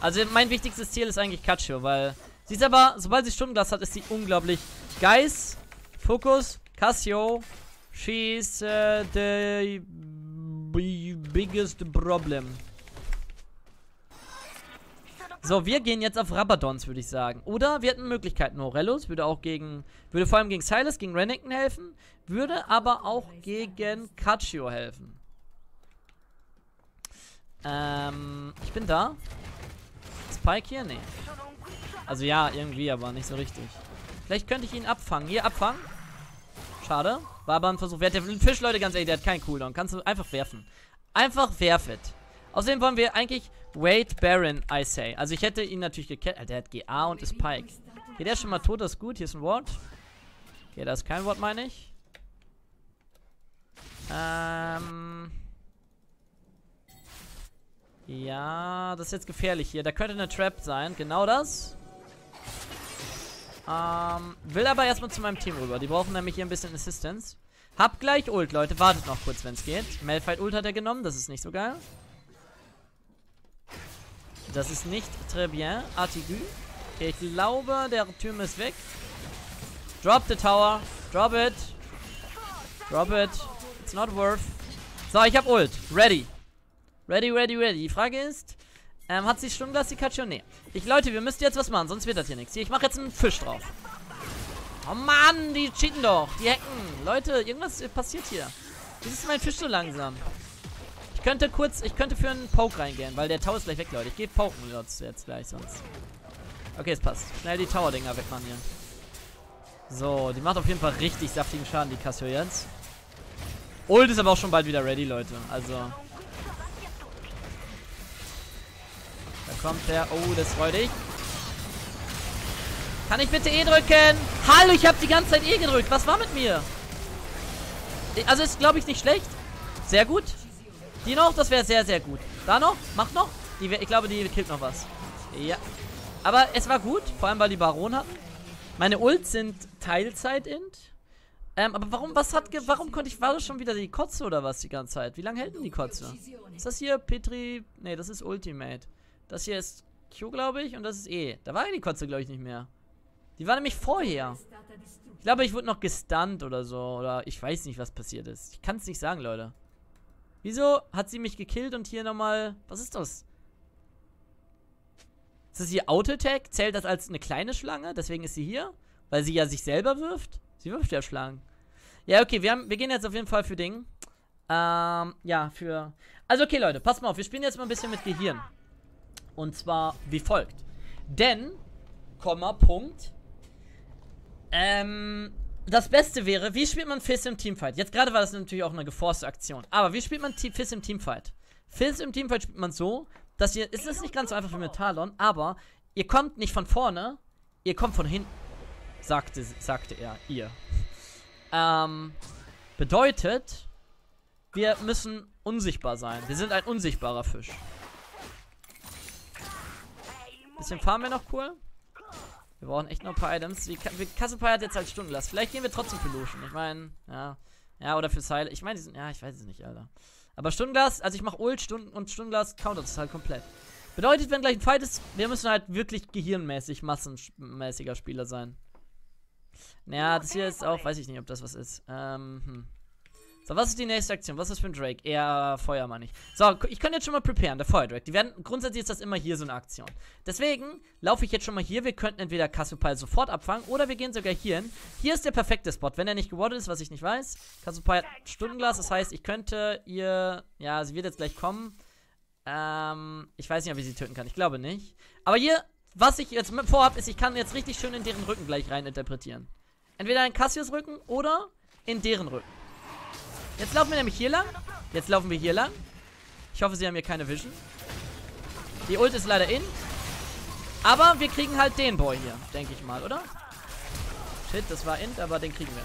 Also mein wichtigstes Ziel ist eigentlich Cassiopeia, weil sie ist aber, sobald sie Stundenglas hat, ist sie unglaublich. Guys, Fokus, Cassiopeia. She's uh, the b biggest problem. So, wir gehen jetzt auf Rabadons, würde ich sagen. Oder wir hätten Möglichkeiten. Norellos würde auch gegen, würde vor allem gegen Silas, gegen Renekton helfen. Würde aber auch gegen Cassiopeia helfen. Ähm, ich bin da. Ist Pike hier? Nee. Also ja, irgendwie, aber nicht so richtig. Vielleicht könnte ich ihn abfangen. Hier, abfangen. Schade. War aber ein Versuch wert. Der Fisch, Leute, ganz ehrlich, der hat keinen Cooldown. Kannst du einfach werfen. Einfach werfen. Außerdem wollen wir eigentlich Wait Baron, I say. Also ich hätte ihn natürlich gekettet. Der hat G A und ist Pike. Okay, der ist schon mal tot, das ist gut. Hier ist ein Ward. Okay, da ist kein Ward, meine ich. Ähm. Ja, das ist jetzt gefährlich hier. Da könnte eine Trap sein. Genau das. Ähm, will aber erstmal zu meinem Team rüber. Die brauchen nämlich hier ein bisschen Assistance. Hab gleich Ult, Leute. Wartet noch kurz, wenn es geht. Malphite Ult hat er genommen. Das ist nicht so geil. Das ist nicht très bien. Artigu. Okay, ich glaube, der Turm ist weg. Drop the tower. Drop it. Drop it. It's not worth. So, ich hab Ult. Ready. Ready, ready, ready. Die Frage ist... Ähm, hat sie Stundenglas, die Cassiopeia? Nee. Ich, Leute, wir müssen jetzt was machen, sonst wird das hier nichts. Hier, ich mache jetzt einen Fisch drauf. Oh Mann, die cheaten doch. Die hacken. Leute, irgendwas passiert hier. Wieso ist mein Fisch so langsam? Ich könnte kurz, ich könnte für einen Poke reingehen, weil der Tower ist gleich weg, Leute. Ich gehe poken jetzt gleich sonst. Okay, es passt. Schnell die Tower-Dinger wegmachen hier. So, die macht auf jeden Fall richtig saftigen Schaden, die Cassiopeia. Ult ist aber auch schon bald wieder ready, Leute. Also... kommt der. Oh, das freut dich. Kann ich bitte E drücken? Hallo, ich habe die ganze Zeit E gedrückt. Was war mit mir? Also ist, glaube ich, nicht schlecht. Sehr gut. Die noch, das wäre sehr, sehr gut. Da noch, macht noch. Die wär, ich glaube, die killt noch was. Ja. Aber es war gut, vor allem, weil die Baron hatten. Meine Ults sind Teilzeit-Int. Ähm, aber warum, was hat, warum konnte ich, war das schon wieder die Kotze oder was die ganze Zeit? Wie lange hält denn die Kotze? Ist das hier Petri, ne, das ist Ultimate. Das hier ist Q, glaube ich, und das ist E. Da war die Kotze, glaube ich, nicht mehr. Die war nämlich vorher. Ich glaube, ich wurde noch gestunt oder so, oder ich weiß nicht, was passiert ist. Ich kann es nicht sagen, Leute. Wieso hat sie mich gekillt und hier nochmal, was ist das? Ist das hier Auto-Attack? Zählt das als eine kleine Schlange? Deswegen ist sie hier, weil sie ja sich selber wirft. Sie wirft ja Schlangen. Ja, okay, wir, haben, wir gehen jetzt auf jeden Fall für Ding. Ähm, ja, für... Also, okay, Leute, passt mal auf. Wir spielen jetzt mal ein bisschen mit Gehirn. Und zwar wie folgt. Denn, Komma, Punkt. Ähm, das Beste wäre, wie spielt man Fizz im Teamfight? Jetzt gerade war das natürlich auch eine geforste Aktion. Aber wie spielt man Fizz im Teamfight? Fizz im Teamfight spielt man so, dass ihr... Ist das nicht ganz so einfach wie mit Talon, aber ihr kommt nicht von vorne, ihr kommt von hinten. Sagte, sagte er, ihr. Ähm, bedeutet, wir müssen unsichtbar sein. Wir sind ein unsichtbarer Fisch. Bisschen fahren wir noch cool. Wir brauchen echt noch ein paar Items. Die Cassiopeia hat jetzt halt Stundenlast. Vielleicht gehen wir trotzdem für Lucian. Ich meine, ja. Ja, oder für Silas. Ich meine, die sind, ja, ich weiß es nicht, Alter. Aber Stundenglas, also ich mache Ult Stunden und Stundenglas countert das halt komplett. Bedeutet, wenn gleich ein Fight ist, wir müssen halt wirklich gehirnmäßig massenmäßiger Spieler sein. Naja, das hier ist auch, weiß ich nicht, ob das was ist. Ähm, hm. So, was ist die nächste Aktion? Was ist für ein Drake? Eher Feuer, meine ich. So, ich kann jetzt schon mal preparen, der Feuerdrake. Die werden, grundsätzlich ist das immer hier so eine Aktion. Deswegen laufe ich jetzt schon mal hier. Wir könnten entweder Cassiopeia sofort abfangen oder wir gehen sogar hier hin. Hier ist der perfekte Spot, wenn er nicht gewardet ist, was ich nicht weiß. Cassiopeia hat Stundenglas, das heißt, ich könnte ihr, ja, sie wird jetzt gleich kommen. Ähm, ich weiß nicht, ob ich sie töten kann. Ich glaube nicht. Aber hier... Was ich jetzt vorhabe, ist, ich kann jetzt richtig schön in deren Rücken gleich rein interpretieren. Entweder in Cassius Rücken oder in deren Rücken. Jetzt laufen wir nämlich hier lang. Jetzt laufen wir hier lang. Ich hoffe, sie haben hier keine Vision. Die Ult ist leider in. Aber wir kriegen halt den Boy hier, denke ich mal, oder? Shit, das war int, aber den kriegen wir.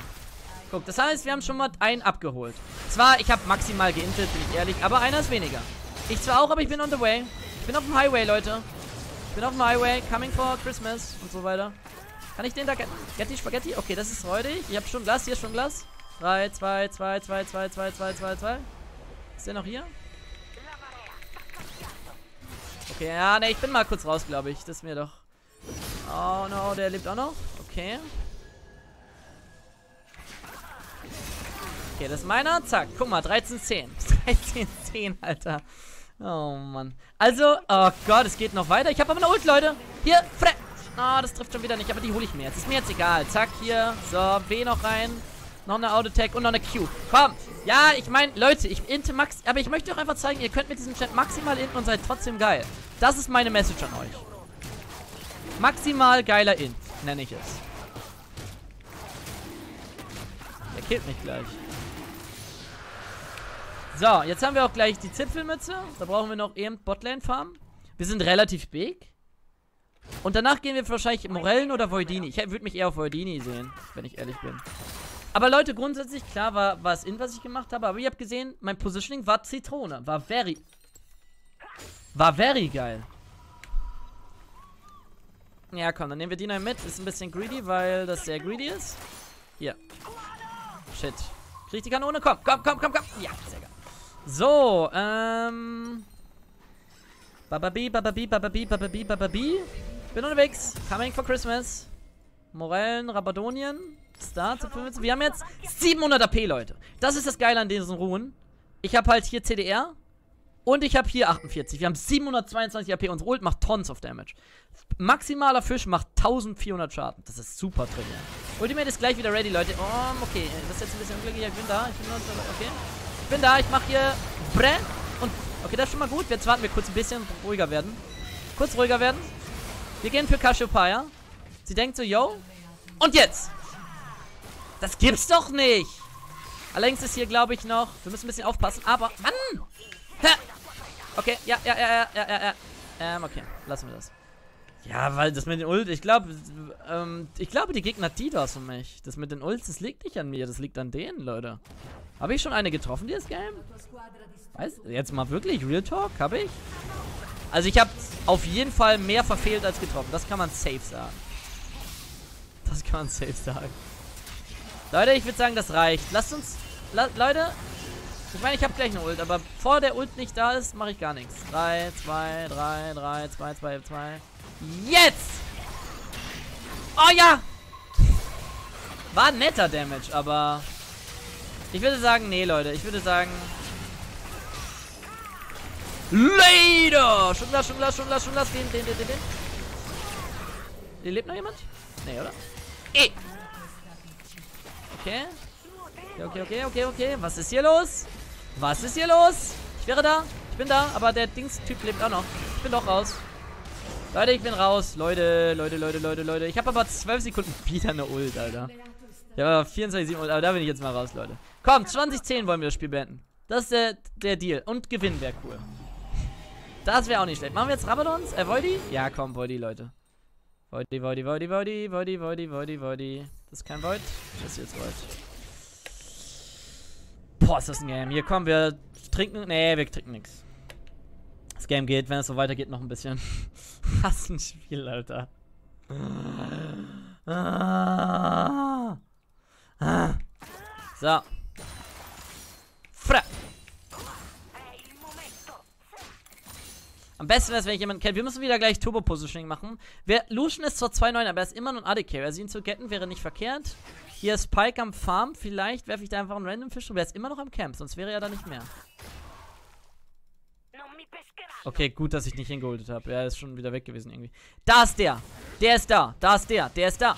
Guck, das heißt, wir haben schon mal einen abgeholt. Zwar, ich habe maximal geintet, bin ich ehrlich, aber einer ist weniger. Ich zwar auch, aber ich bin on the way. Ich bin auf dem Highway, Leute. Ich bin auf dem Highway, coming for Christmas und so weiter. Kann ich den da get Getty, Spaghetti? Okay, das ist räudig. Ich hab schon Glas, hier ist schon Glas. drei, zwei, zwei, zwei, zwei, zwei, zwei, zwei. Ist der noch hier? Okay, ja, ne, ich bin mal kurz raus, glaube ich. Das ist mir doch... Oh no, der lebt auch noch. Okay. Okay, das ist meiner. Zack, guck mal, dreizehn zehn. dreizehn zehn, Alter. Oh Mann. Also, oh Gott, es geht noch weiter. Ich habe aber eine Ult, Leute. Hier, Fred. Ah, oh, das trifft schon wieder nicht, aber die hole ich mir jetzt. Ist mir jetzt egal. Zack, hier. So, B noch rein. Noch eine Auto-Tag und noch eine Q. Komm. Ja, ich meine, Leute, ich inte max. Aber ich möchte euch einfach zeigen, ihr könnt mit diesem Chat maximal inten und seid trotzdem geil. Das ist meine Message an euch. Maximal geiler int, nenne ich es. Der killt mich gleich. So, jetzt haben wir auch gleich die Zipfelmütze. Da brauchen wir noch eben Botlane-Farm. Wir sind relativ big. Und danach gehen wir wahrscheinlich Morellen oder Voidini. Ich würde mich eher auf Voidini sehen, wenn ich ehrlich bin. Aber Leute, grundsätzlich, klar war, war es in, was ich gemacht habe. Aber ihr habt gesehen, mein Positioning war Zitrone. War very... War very geil. Ja, komm, dann nehmen wir die noch mit. Ist ein bisschen greedy, weil das sehr greedy ist. Hier. Shit. Krieg die Kanone? Komm, komm, komm, komm, komm. Ja, sehr geil. So, ähm. Bababi, Bababi, Bababi, Bababi, Bababi. Bin unterwegs. Coming for Christmas. Morellen, Rabadonien. Start zu fünfzehn. Wir haben jetzt siebenhundert A P, Leute. Das ist das Geile an diesen Runen. Ich habe halt hier C D R. Und ich habe hier achtundvierzig. Wir haben siebenhundertzweiundzwanzig A P. Unsere Ult macht Tons of Damage. Maximaler Fisch macht eintausendvierhundert Schaden. Das ist super drin. Ultimate ist gleich wieder ready, Leute. Oh, okay. Das ist jetzt ein bisschen unglücklich. Ich bin da. Ich bin da. Okay. Ich bin da, ich mache hier Bre und okay, das ist schon mal gut. Jetzt warten wir kurz ein bisschen ruhiger werden. Kurz ruhiger werden. Wir gehen für Cassiopeia. Sie denkt so, yo. Und jetzt! Das gibt's doch nicht! Allerdings ist hier, glaube ich, noch. Wir müssen ein bisschen aufpassen, aber. Mann! Hä? Okay, ja, ja, ja, ja, ja, ja, ja. Ähm, okay, lassen wir das. Ja, weil das mit den Ult, ich glaube, ähm, ich glaube, die Gegner hat die das für mich. Das mit den Ults, das liegt nicht an mir, das liegt an denen, Leute. Habe ich schon eine getroffen, dieses Game? Weiß, jetzt mal wirklich, Real Talk, habe ich? Also ich habe auf jeden Fall mehr verfehlt als getroffen, das kann man safe sagen. Das kann man safe sagen. Leute, ich würde sagen, das reicht. Lasst uns... La Leute, ich meine, ich habe gleich eine Ult, aber bevor der Ult nicht da ist, mache ich gar nichts. drei, zwei, drei, drei, zwei, zwei, zwei. Jetzt! Oh ja! War ein netter Damage, aber... Ich würde sagen, nee, Leute. Ich würde sagen... Later! Schon lass, schon lass, schon lass, schon lass. Den, den, den, den, den. Lebt noch jemand? Nee, oder? Eh! Okay. Okay, okay, okay, okay. Was ist hier los? Was ist hier los? Ich wäre da. Ich bin da. Aber der Dings-Typ lebt auch noch. Ich bin doch raus. Leute, ich bin raus. Leute, Leute, Leute, Leute, Leute. Ich habe aber zwölf Sekunden wieder eine Ult, Alter. Ich habe aber vierundzwanzig Sekunden Ult. Aber da bin ich jetzt mal raus, Leute. Komm, zwanzig zehn wollen wir das Spiel beenden. Das ist der, der Deal. Und gewinnen wäre cool. Das wäre auch nicht schlecht. Machen wir jetzt Rabadons? Äh, Voldi? Ja, komm, Voldi, Leute. Voldi, Voldi, Voldi, Voldi, Voldi, Voldi, Voldi, Voldi. Das ist kein Void. Das ist jetzt Void. Boah, ist das ein Game. Hier, komm, wir trinken... Nee, wir trinken nichts. Das Game geht, wenn es so weitergeht, noch ein bisschen. Was ein Spiel, Alter. Ah. Ah. So. Fra. Am besten wäre es, wenn ich jemanden kennt. Wir müssen wieder gleich Turbo-Positioning machen. Wer, Lucian ist zwar zwei Komma neun, aber er ist immer noch ein A D C. Also ihn zu getten wäre nicht verkehrt. Hier ist Pike am Farm. Vielleicht werfe ich da einfach einen random Fisch drüber. Er ist immer noch am Camp, sonst wäre er da nicht mehr. Okay, gut, dass ich nicht hingeholt habe. Er ist schon wieder weg gewesen irgendwie. Da ist der. Der ist da. Da ist der. Der ist da.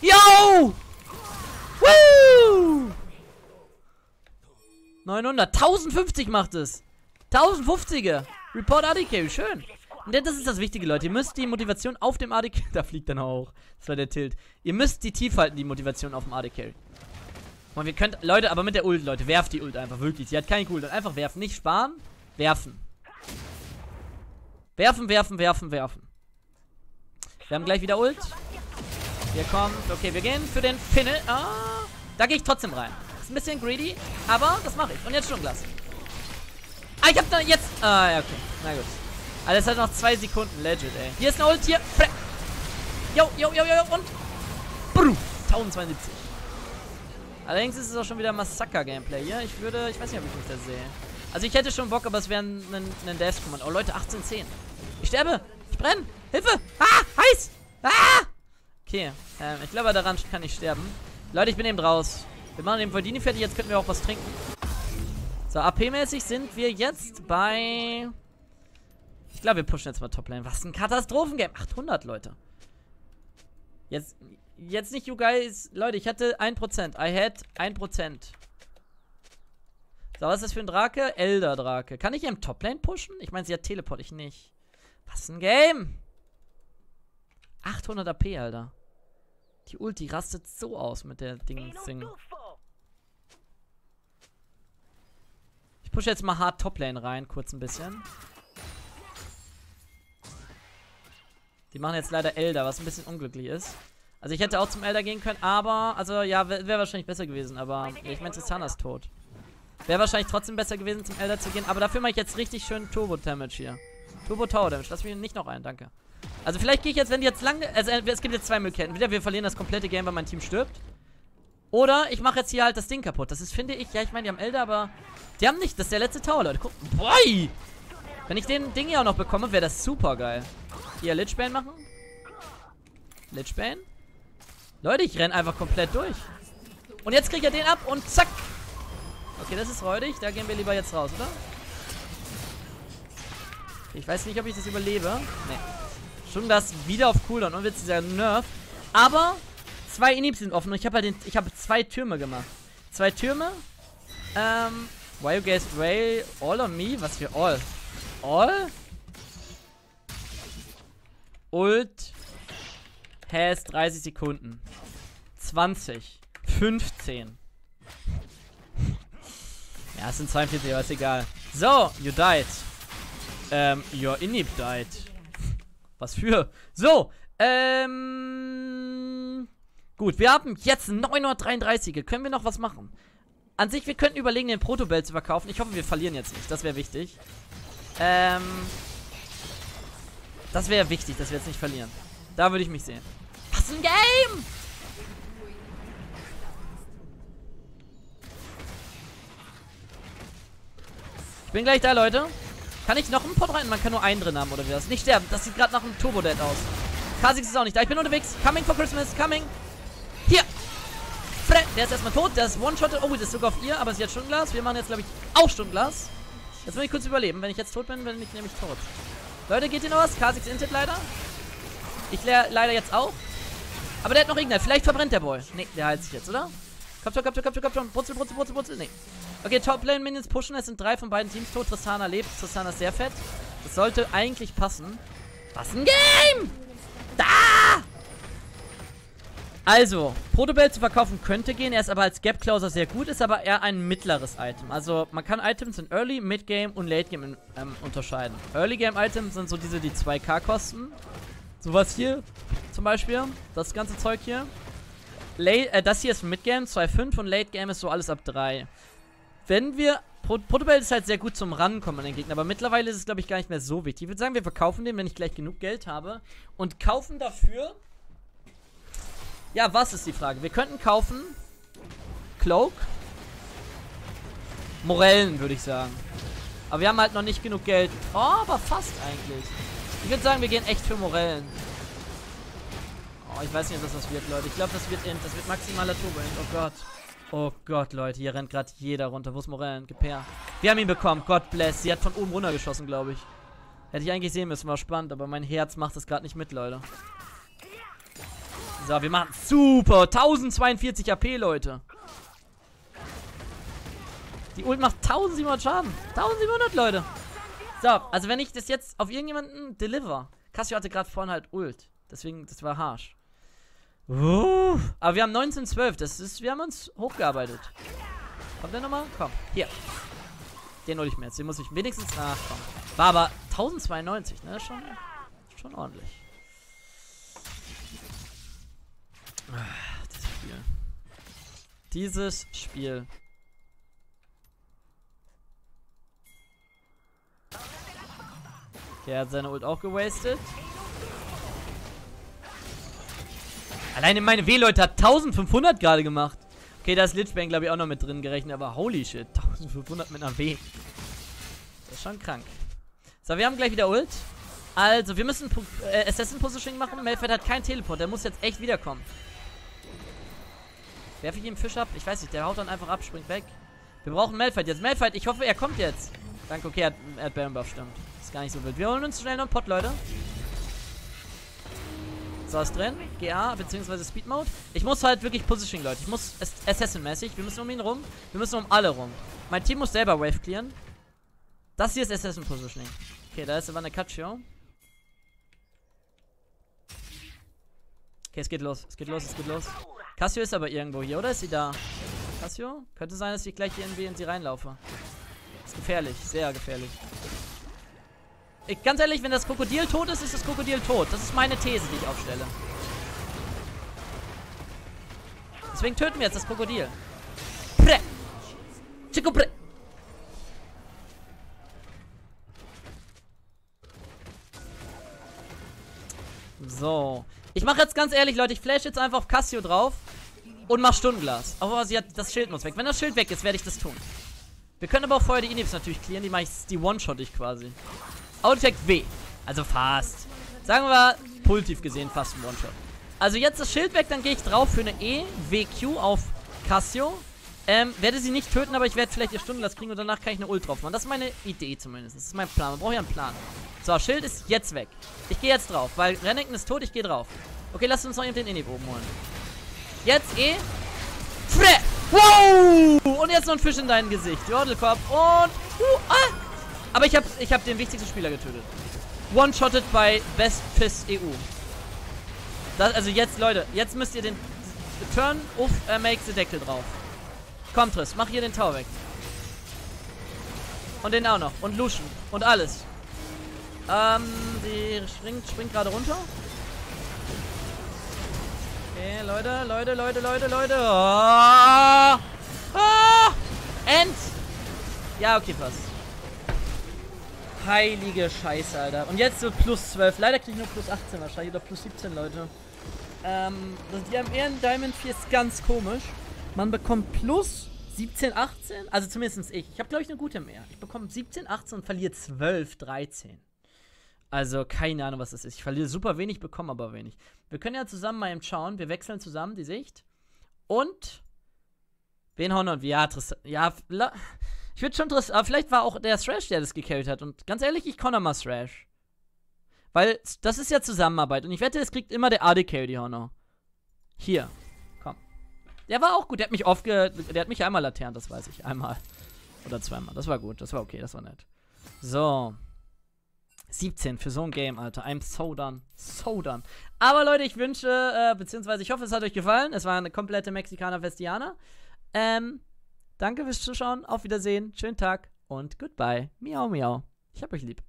Yo! Woo! neunhundert. tausendfünfzig macht es. tausendfünfziger. Report A D Carry. Schön. Und das ist das Wichtige, Leute. Ihr müsst die Motivation auf dem A D Carry... Da fliegt dann auch. Das war der Tilt. Ihr müsst die tief halten, die Motivation auf dem A D Carry. Und wir könnt, Leute, aber mit der Ult, Leute, werft die Ult einfach, wirklich. Sie hat keinen Cooldown. Einfach werfen, nicht sparen, werfen. Werfen, werfen, werfen, werfen. Wir haben gleich wieder Ult. Hier kommt, okay, wir gehen für den Final. Ah, da gehe ich trotzdem rein. Ist ein bisschen greedy, aber das mache ich. Und jetzt Sturmglas. Ah, ich hab da jetzt, ah, ja, okay, na gut. Also es hat noch zwei Sekunden, legit, ey. Hier ist eine Ult, hier, jo, jo, jo, jo, und, bruh, tausendzweiundsiebzig. Allerdings ist es auch schon wieder Massaker-Gameplay hier. Ich würde... Ich weiß nicht, ob ich mich da sehe. Also ich hätte schon Bock, aber es wäre ein, ein, ein Dash-Command. Oh, Leute, achtzehn zehn. Ich sterbe. Ich brenne. Hilfe. Ah, heiß. Ah. Okay. Ähm, ich glaube, daran kann ich sterben. Leute, ich bin eben raus. Wir machen den Voldini fertig. Jetzt könnten wir auch was trinken. So, A P-mäßig sind wir jetzt bei... Ich glaube, wir pushen jetzt mal Toplane. Was ein Katastrophengame. achthundert, Leute. Jetzt... Jetzt nicht, you guys. Leute, ich hatte ein Prozent. I had ein Prozent. So, was ist das für ein Drake? Elder-Drake. Kann ich hier im Toplane pushen? Ich meine, sie hat Teleport, ich nicht. Was ein Game! achthundert A P, Alter. Die Ulti rastet so aus mit der Ding-Sing. Ich pushe jetzt mal hart Toplane rein, kurz ein bisschen. Die machen jetzt leider Elder, was ein bisschen unglücklich ist. Also ich hätte auch zum Elder gehen können, aber... Also ja, wäre wär wahrscheinlich besser gewesen, aber... Ich meine, Tristana ist tot. Wäre wahrscheinlich trotzdem besser gewesen, zum Elder zu gehen, aber dafür mache ich jetzt richtig schön Turbo-Damage hier. Turbo-Tower-Damage. Lass mich nicht noch ein, danke. Also vielleicht gehe ich jetzt, wenn die jetzt lange... Also es gibt jetzt zwei Möglichkeiten. Entweder wir verlieren das komplette Game, weil mein Team stirbt. Oder ich mache jetzt hier halt das Ding kaputt. Das ist, finde ich... Ja, ich meine, die haben Elder, aber... Die haben nicht... Das ist der letzte Tower, Leute. Guck... Boy! Wenn ich den Ding hier auch noch bekomme, wäre das super geil. Hier, Lichbane machen. Lichbane. Leute, ich renne einfach komplett durch. Und jetzt kriegt er den ab und zack. Okay, das ist räudig. Da gehen wir lieber jetzt raus, oder? Ich weiß nicht, ob ich das überlebe. Nee. Schon das wieder auf Cooldown. Und jetzt dieser Nerf. Aber zwei Inhibs sind offen. Und ich habe halt den, ich habe zwei Türme gemacht. Zwei Türme. Ähm. Why you guys rail all on me? Was für all? All? Ult. Has dreißig Sekunden. zwanzig. fünfzehn. Ja, es sind zweiundvierzig, aber ist egal. So, you died. Ähm, your inhib died. Was für? So, ähm... Gut, wir haben jetzt neunhundertdreiunddreißiger. Können wir noch was machen? An sich, wir könnten überlegen, den Protobell zu verkaufen. Ich hoffe, wir verlieren jetzt nicht. Das wäre wichtig. Ähm... Das wäre wichtig, dass wir jetzt nicht verlieren. Da würde ich mich sehen. Was ein Game! Ich bin gleich da, Leute. Kann ich noch einen Pot rein? Man kann nur einen drin haben, oder wie das? Nicht sterben. Das sieht gerade nach einem Turbo-Dead aus. Kasix ist auch nicht da. Ich bin unterwegs. Coming for Christmas. Coming. Hier. Der ist erstmal tot. Der ist One-Shot. Oh, das ist sogar auf ihr, aber sie hat Stundenglas. Wir machen jetzt, glaube ich, auch Stundenglas. Jetzt will ich kurz überleben. Wenn ich jetzt tot bin, bin ich nämlich tot. Leute, geht hier noch was? Kasix intet leider. Ich le leider jetzt auch. Aber der hat noch Ignite. Vielleicht verbrennt der Boy. Ne, der heilt sich jetzt, oder? Komm schon, komm schon, komm schon, komm schon. Brutzel, brutzel, brutzel, brutzel. Ne. Okay, Top-Lane-Minions pushen. Es sind drei von beiden Teams tot. Tristana lebt. Tristana ist sehr fett. Das sollte eigentlich passen. Was ein Game! Da! Also, Protobell zu verkaufen könnte gehen. Er ist aber als Gap-Closer sehr gut. Ist aber eher ein mittleres Item. Also, man kann Items in Early, Mid-Game und Late-Game ähm, unterscheiden. Early-Game-Items sind so diese, die zwei K kosten. Sowas hier zum Beispiel. Das ganze Zeug hier. Late, äh, das hier ist Mid-Game, zwei Komma fünf und Late-Game ist so alles ab drei. Wenn wir... Protobell ist halt sehr gut zum Rankommen an den Gegner, aber mittlerweile ist es, glaube ich, gar nicht mehr so wichtig. Ich würde sagen, wir verkaufen den, wenn ich gleich genug Geld habe. Und kaufen dafür... Ja, was ist die Frage? Wir könnten kaufen... Cloak. Morellen, würde ich sagen. Aber wir haben halt noch nicht genug Geld. Oh, aber fast eigentlich. Ich würde sagen, wir gehen echt für Morellen. Oh, ich weiß nicht, ob das was wird, Leute. Ich glaube, das wird Int. Das wird maximaler Turbo-Int. Oh Gott. Oh Gott, Leute. Hier rennt gerade jeder runter. Wo ist Morellen? Gib her. Wir haben ihn bekommen. God bless. Sie hat von oben runtergeschossen, glaube ich. Hätte ich eigentlich sehen müssen. War spannend. Aber mein Herz macht das gerade nicht mit, Leute. So, wir machen super. tausendzweiundvierzig A P, Leute. Die Ult macht tausendsiebenhundert Schaden. tausendsiebenhundert, Leute. So, also wenn ich das jetzt auf irgendjemanden deliver. Cassio hatte gerade vorhin halt Ult. Deswegen, das war harsch. Uh, aber wir haben neunzehn, zwölf. Das ist, wir haben uns hochgearbeitet. Kommt der nochmal? Komm, hier. Den hol ich mir jetzt. Den muss ich wenigstens nachkommen. War aber tausendzweiundneunzig, ne? Schon, schon ordentlich. Ach, dieses Spiel. Dieses Spiel. Okay, er hat seine Ult auch gewastet. Alleine meine W-Leute hat eintausendfünfhundert gerade gemacht. Okay, da ist Lichbang, glaube ich, auch noch mit drin gerechnet. Aber holy shit, eintausendfünfhundert mit einer W. Das ist schon krank. So, wir haben gleich wieder Ult. Also, wir müssen äh, Assassin-Positioning machen. Malphite hat keinen Teleport. Der muss jetzt echt wiederkommen. Werfe ich ihm Fisch ab? Ich weiß nicht, der haut dann einfach ab, springt weg. Wir brauchen Malphite jetzt. Malphite, ich hoffe, er kommt jetzt. Danke, okay, er hat, er hat Baron-Buff, stimmt. Ist gar nicht so wild. Wir holen uns schnell noch einen Pot, Leute. So, ist drin. G A, beziehungsweise Speed Mode. Ich muss halt wirklich Positioning, Leute. Ich muss Assassin-mäßig. Wir müssen um ihn rum. Wir müssen um alle rum. Mein Team muss selber Wave clearen. Das hier ist Assassin-Positioning. Okay, da ist aber eine Cassiopeia. Okay, es geht los. Es geht los, es geht los. Cassiopeia ist aber irgendwo hier, oder? Ist sie da? Cassiopeia? Könnte sein, dass ich gleich irgendwie in sie reinlaufe. Ist gefährlich. Sehr gefährlich. Ich, ganz ehrlich, wenn das Krokodil tot ist, ist das Krokodil tot. Das ist meine These, die ich aufstelle. Deswegen töten wir jetzt das Krokodil. Prä! Chico prä! So. Ich mache jetzt ganz ehrlich, Leute, ich flash jetzt einfach auf Cassiopeia drauf und mache Stundenglas. Aber sie hat das Schild muss weg. Wenn das Schild weg ist, werde ich das tun. Wir können aber auch vorher die Inhibs natürlich clearen. Die mache ich, die one-shot ich quasi. Autotech W. Also fast. Sagen wir, positiv gesehen, fast ein One-Shot. Also jetzt das Schild weg, dann gehe ich drauf für eine E, W Q auf Cassiopeia. Ähm, werde sie nicht töten, aber ich werde vielleicht ihr Stundenglas kriegen und danach kann ich eine Ult drauf machen. Das ist meine Idee zumindest. Das ist mein Plan. Man braucht ja einen Plan. So, Schild ist jetzt weg. Ich gehe jetzt drauf, weil Renekton ist tot, ich gehe drauf. Okay, lasst uns noch eben den Inhib oben holen. Jetzt E. Fre! Wow! Und jetzt noch ein Fisch in dein Gesicht. Jordelkopf und... Uh, ah! Aber ich habe ich hab den wichtigsten Spieler getötet. One-shotted bei Best Fizz E U. Das, also jetzt, Leute, jetzt müsst ihr den Turn auf äh, Make the Deckel drauf. Komm, Triss, mach hier den Tower weg. Und den auch noch. Und Lucian. Und alles. Ähm, die springt, springt gerade runter. Okay, Leute, Leute, Leute, Leute, Leute. Oh! Oh! End! Ja, okay, passt. Heilige Scheiße, Alter. Und jetzt so plus zwölf. Leider kriege ich nur plus achtzehn wahrscheinlich. Oder plus siebzehn, Leute. Ähm, das, die haben eher einen Diamond vier. Ist ganz komisch. Man bekommt plus siebzehn, achtzehn? Also zumindest ich. Ich habe, glaube ich, eine gute mehr. Ich bekomme siebzehn, achtzehn und verliere zwölf, dreizehn. Also keine Ahnung, was das ist. Ich verliere super wenig, bekomme aber wenig. Wir können ja zusammen mal eben schauen. Wir wechseln zusammen die Sicht. Und wen hauen wir? Ja, Tristan. Ja, ich würde schon Tristan. Aber vielleicht war auch der Thrash, der das gecarried hat. Und ganz ehrlich, ich conner mal Thrash. Weil das ist ja Zusammenarbeit. Und ich wette, es kriegt immer der A D K, die Honor. Hier. Der war auch gut, der hat mich oft ge... Der hat mich einmal laternt, das weiß ich. Einmal. Oder zweimal. Das war gut, das war okay, das war nett. So. siebzehn für so ein Game, Alter. I'm so done. So done. Aber Leute, ich wünsche, äh, beziehungsweise ich hoffe, es hat euch gefallen. Es war eine komplette Mexikaner-Festianer. Ähm, danke fürs Zuschauen, auf Wiedersehen, schönen Tag und goodbye. Miau, miau. Ich hab euch lieb.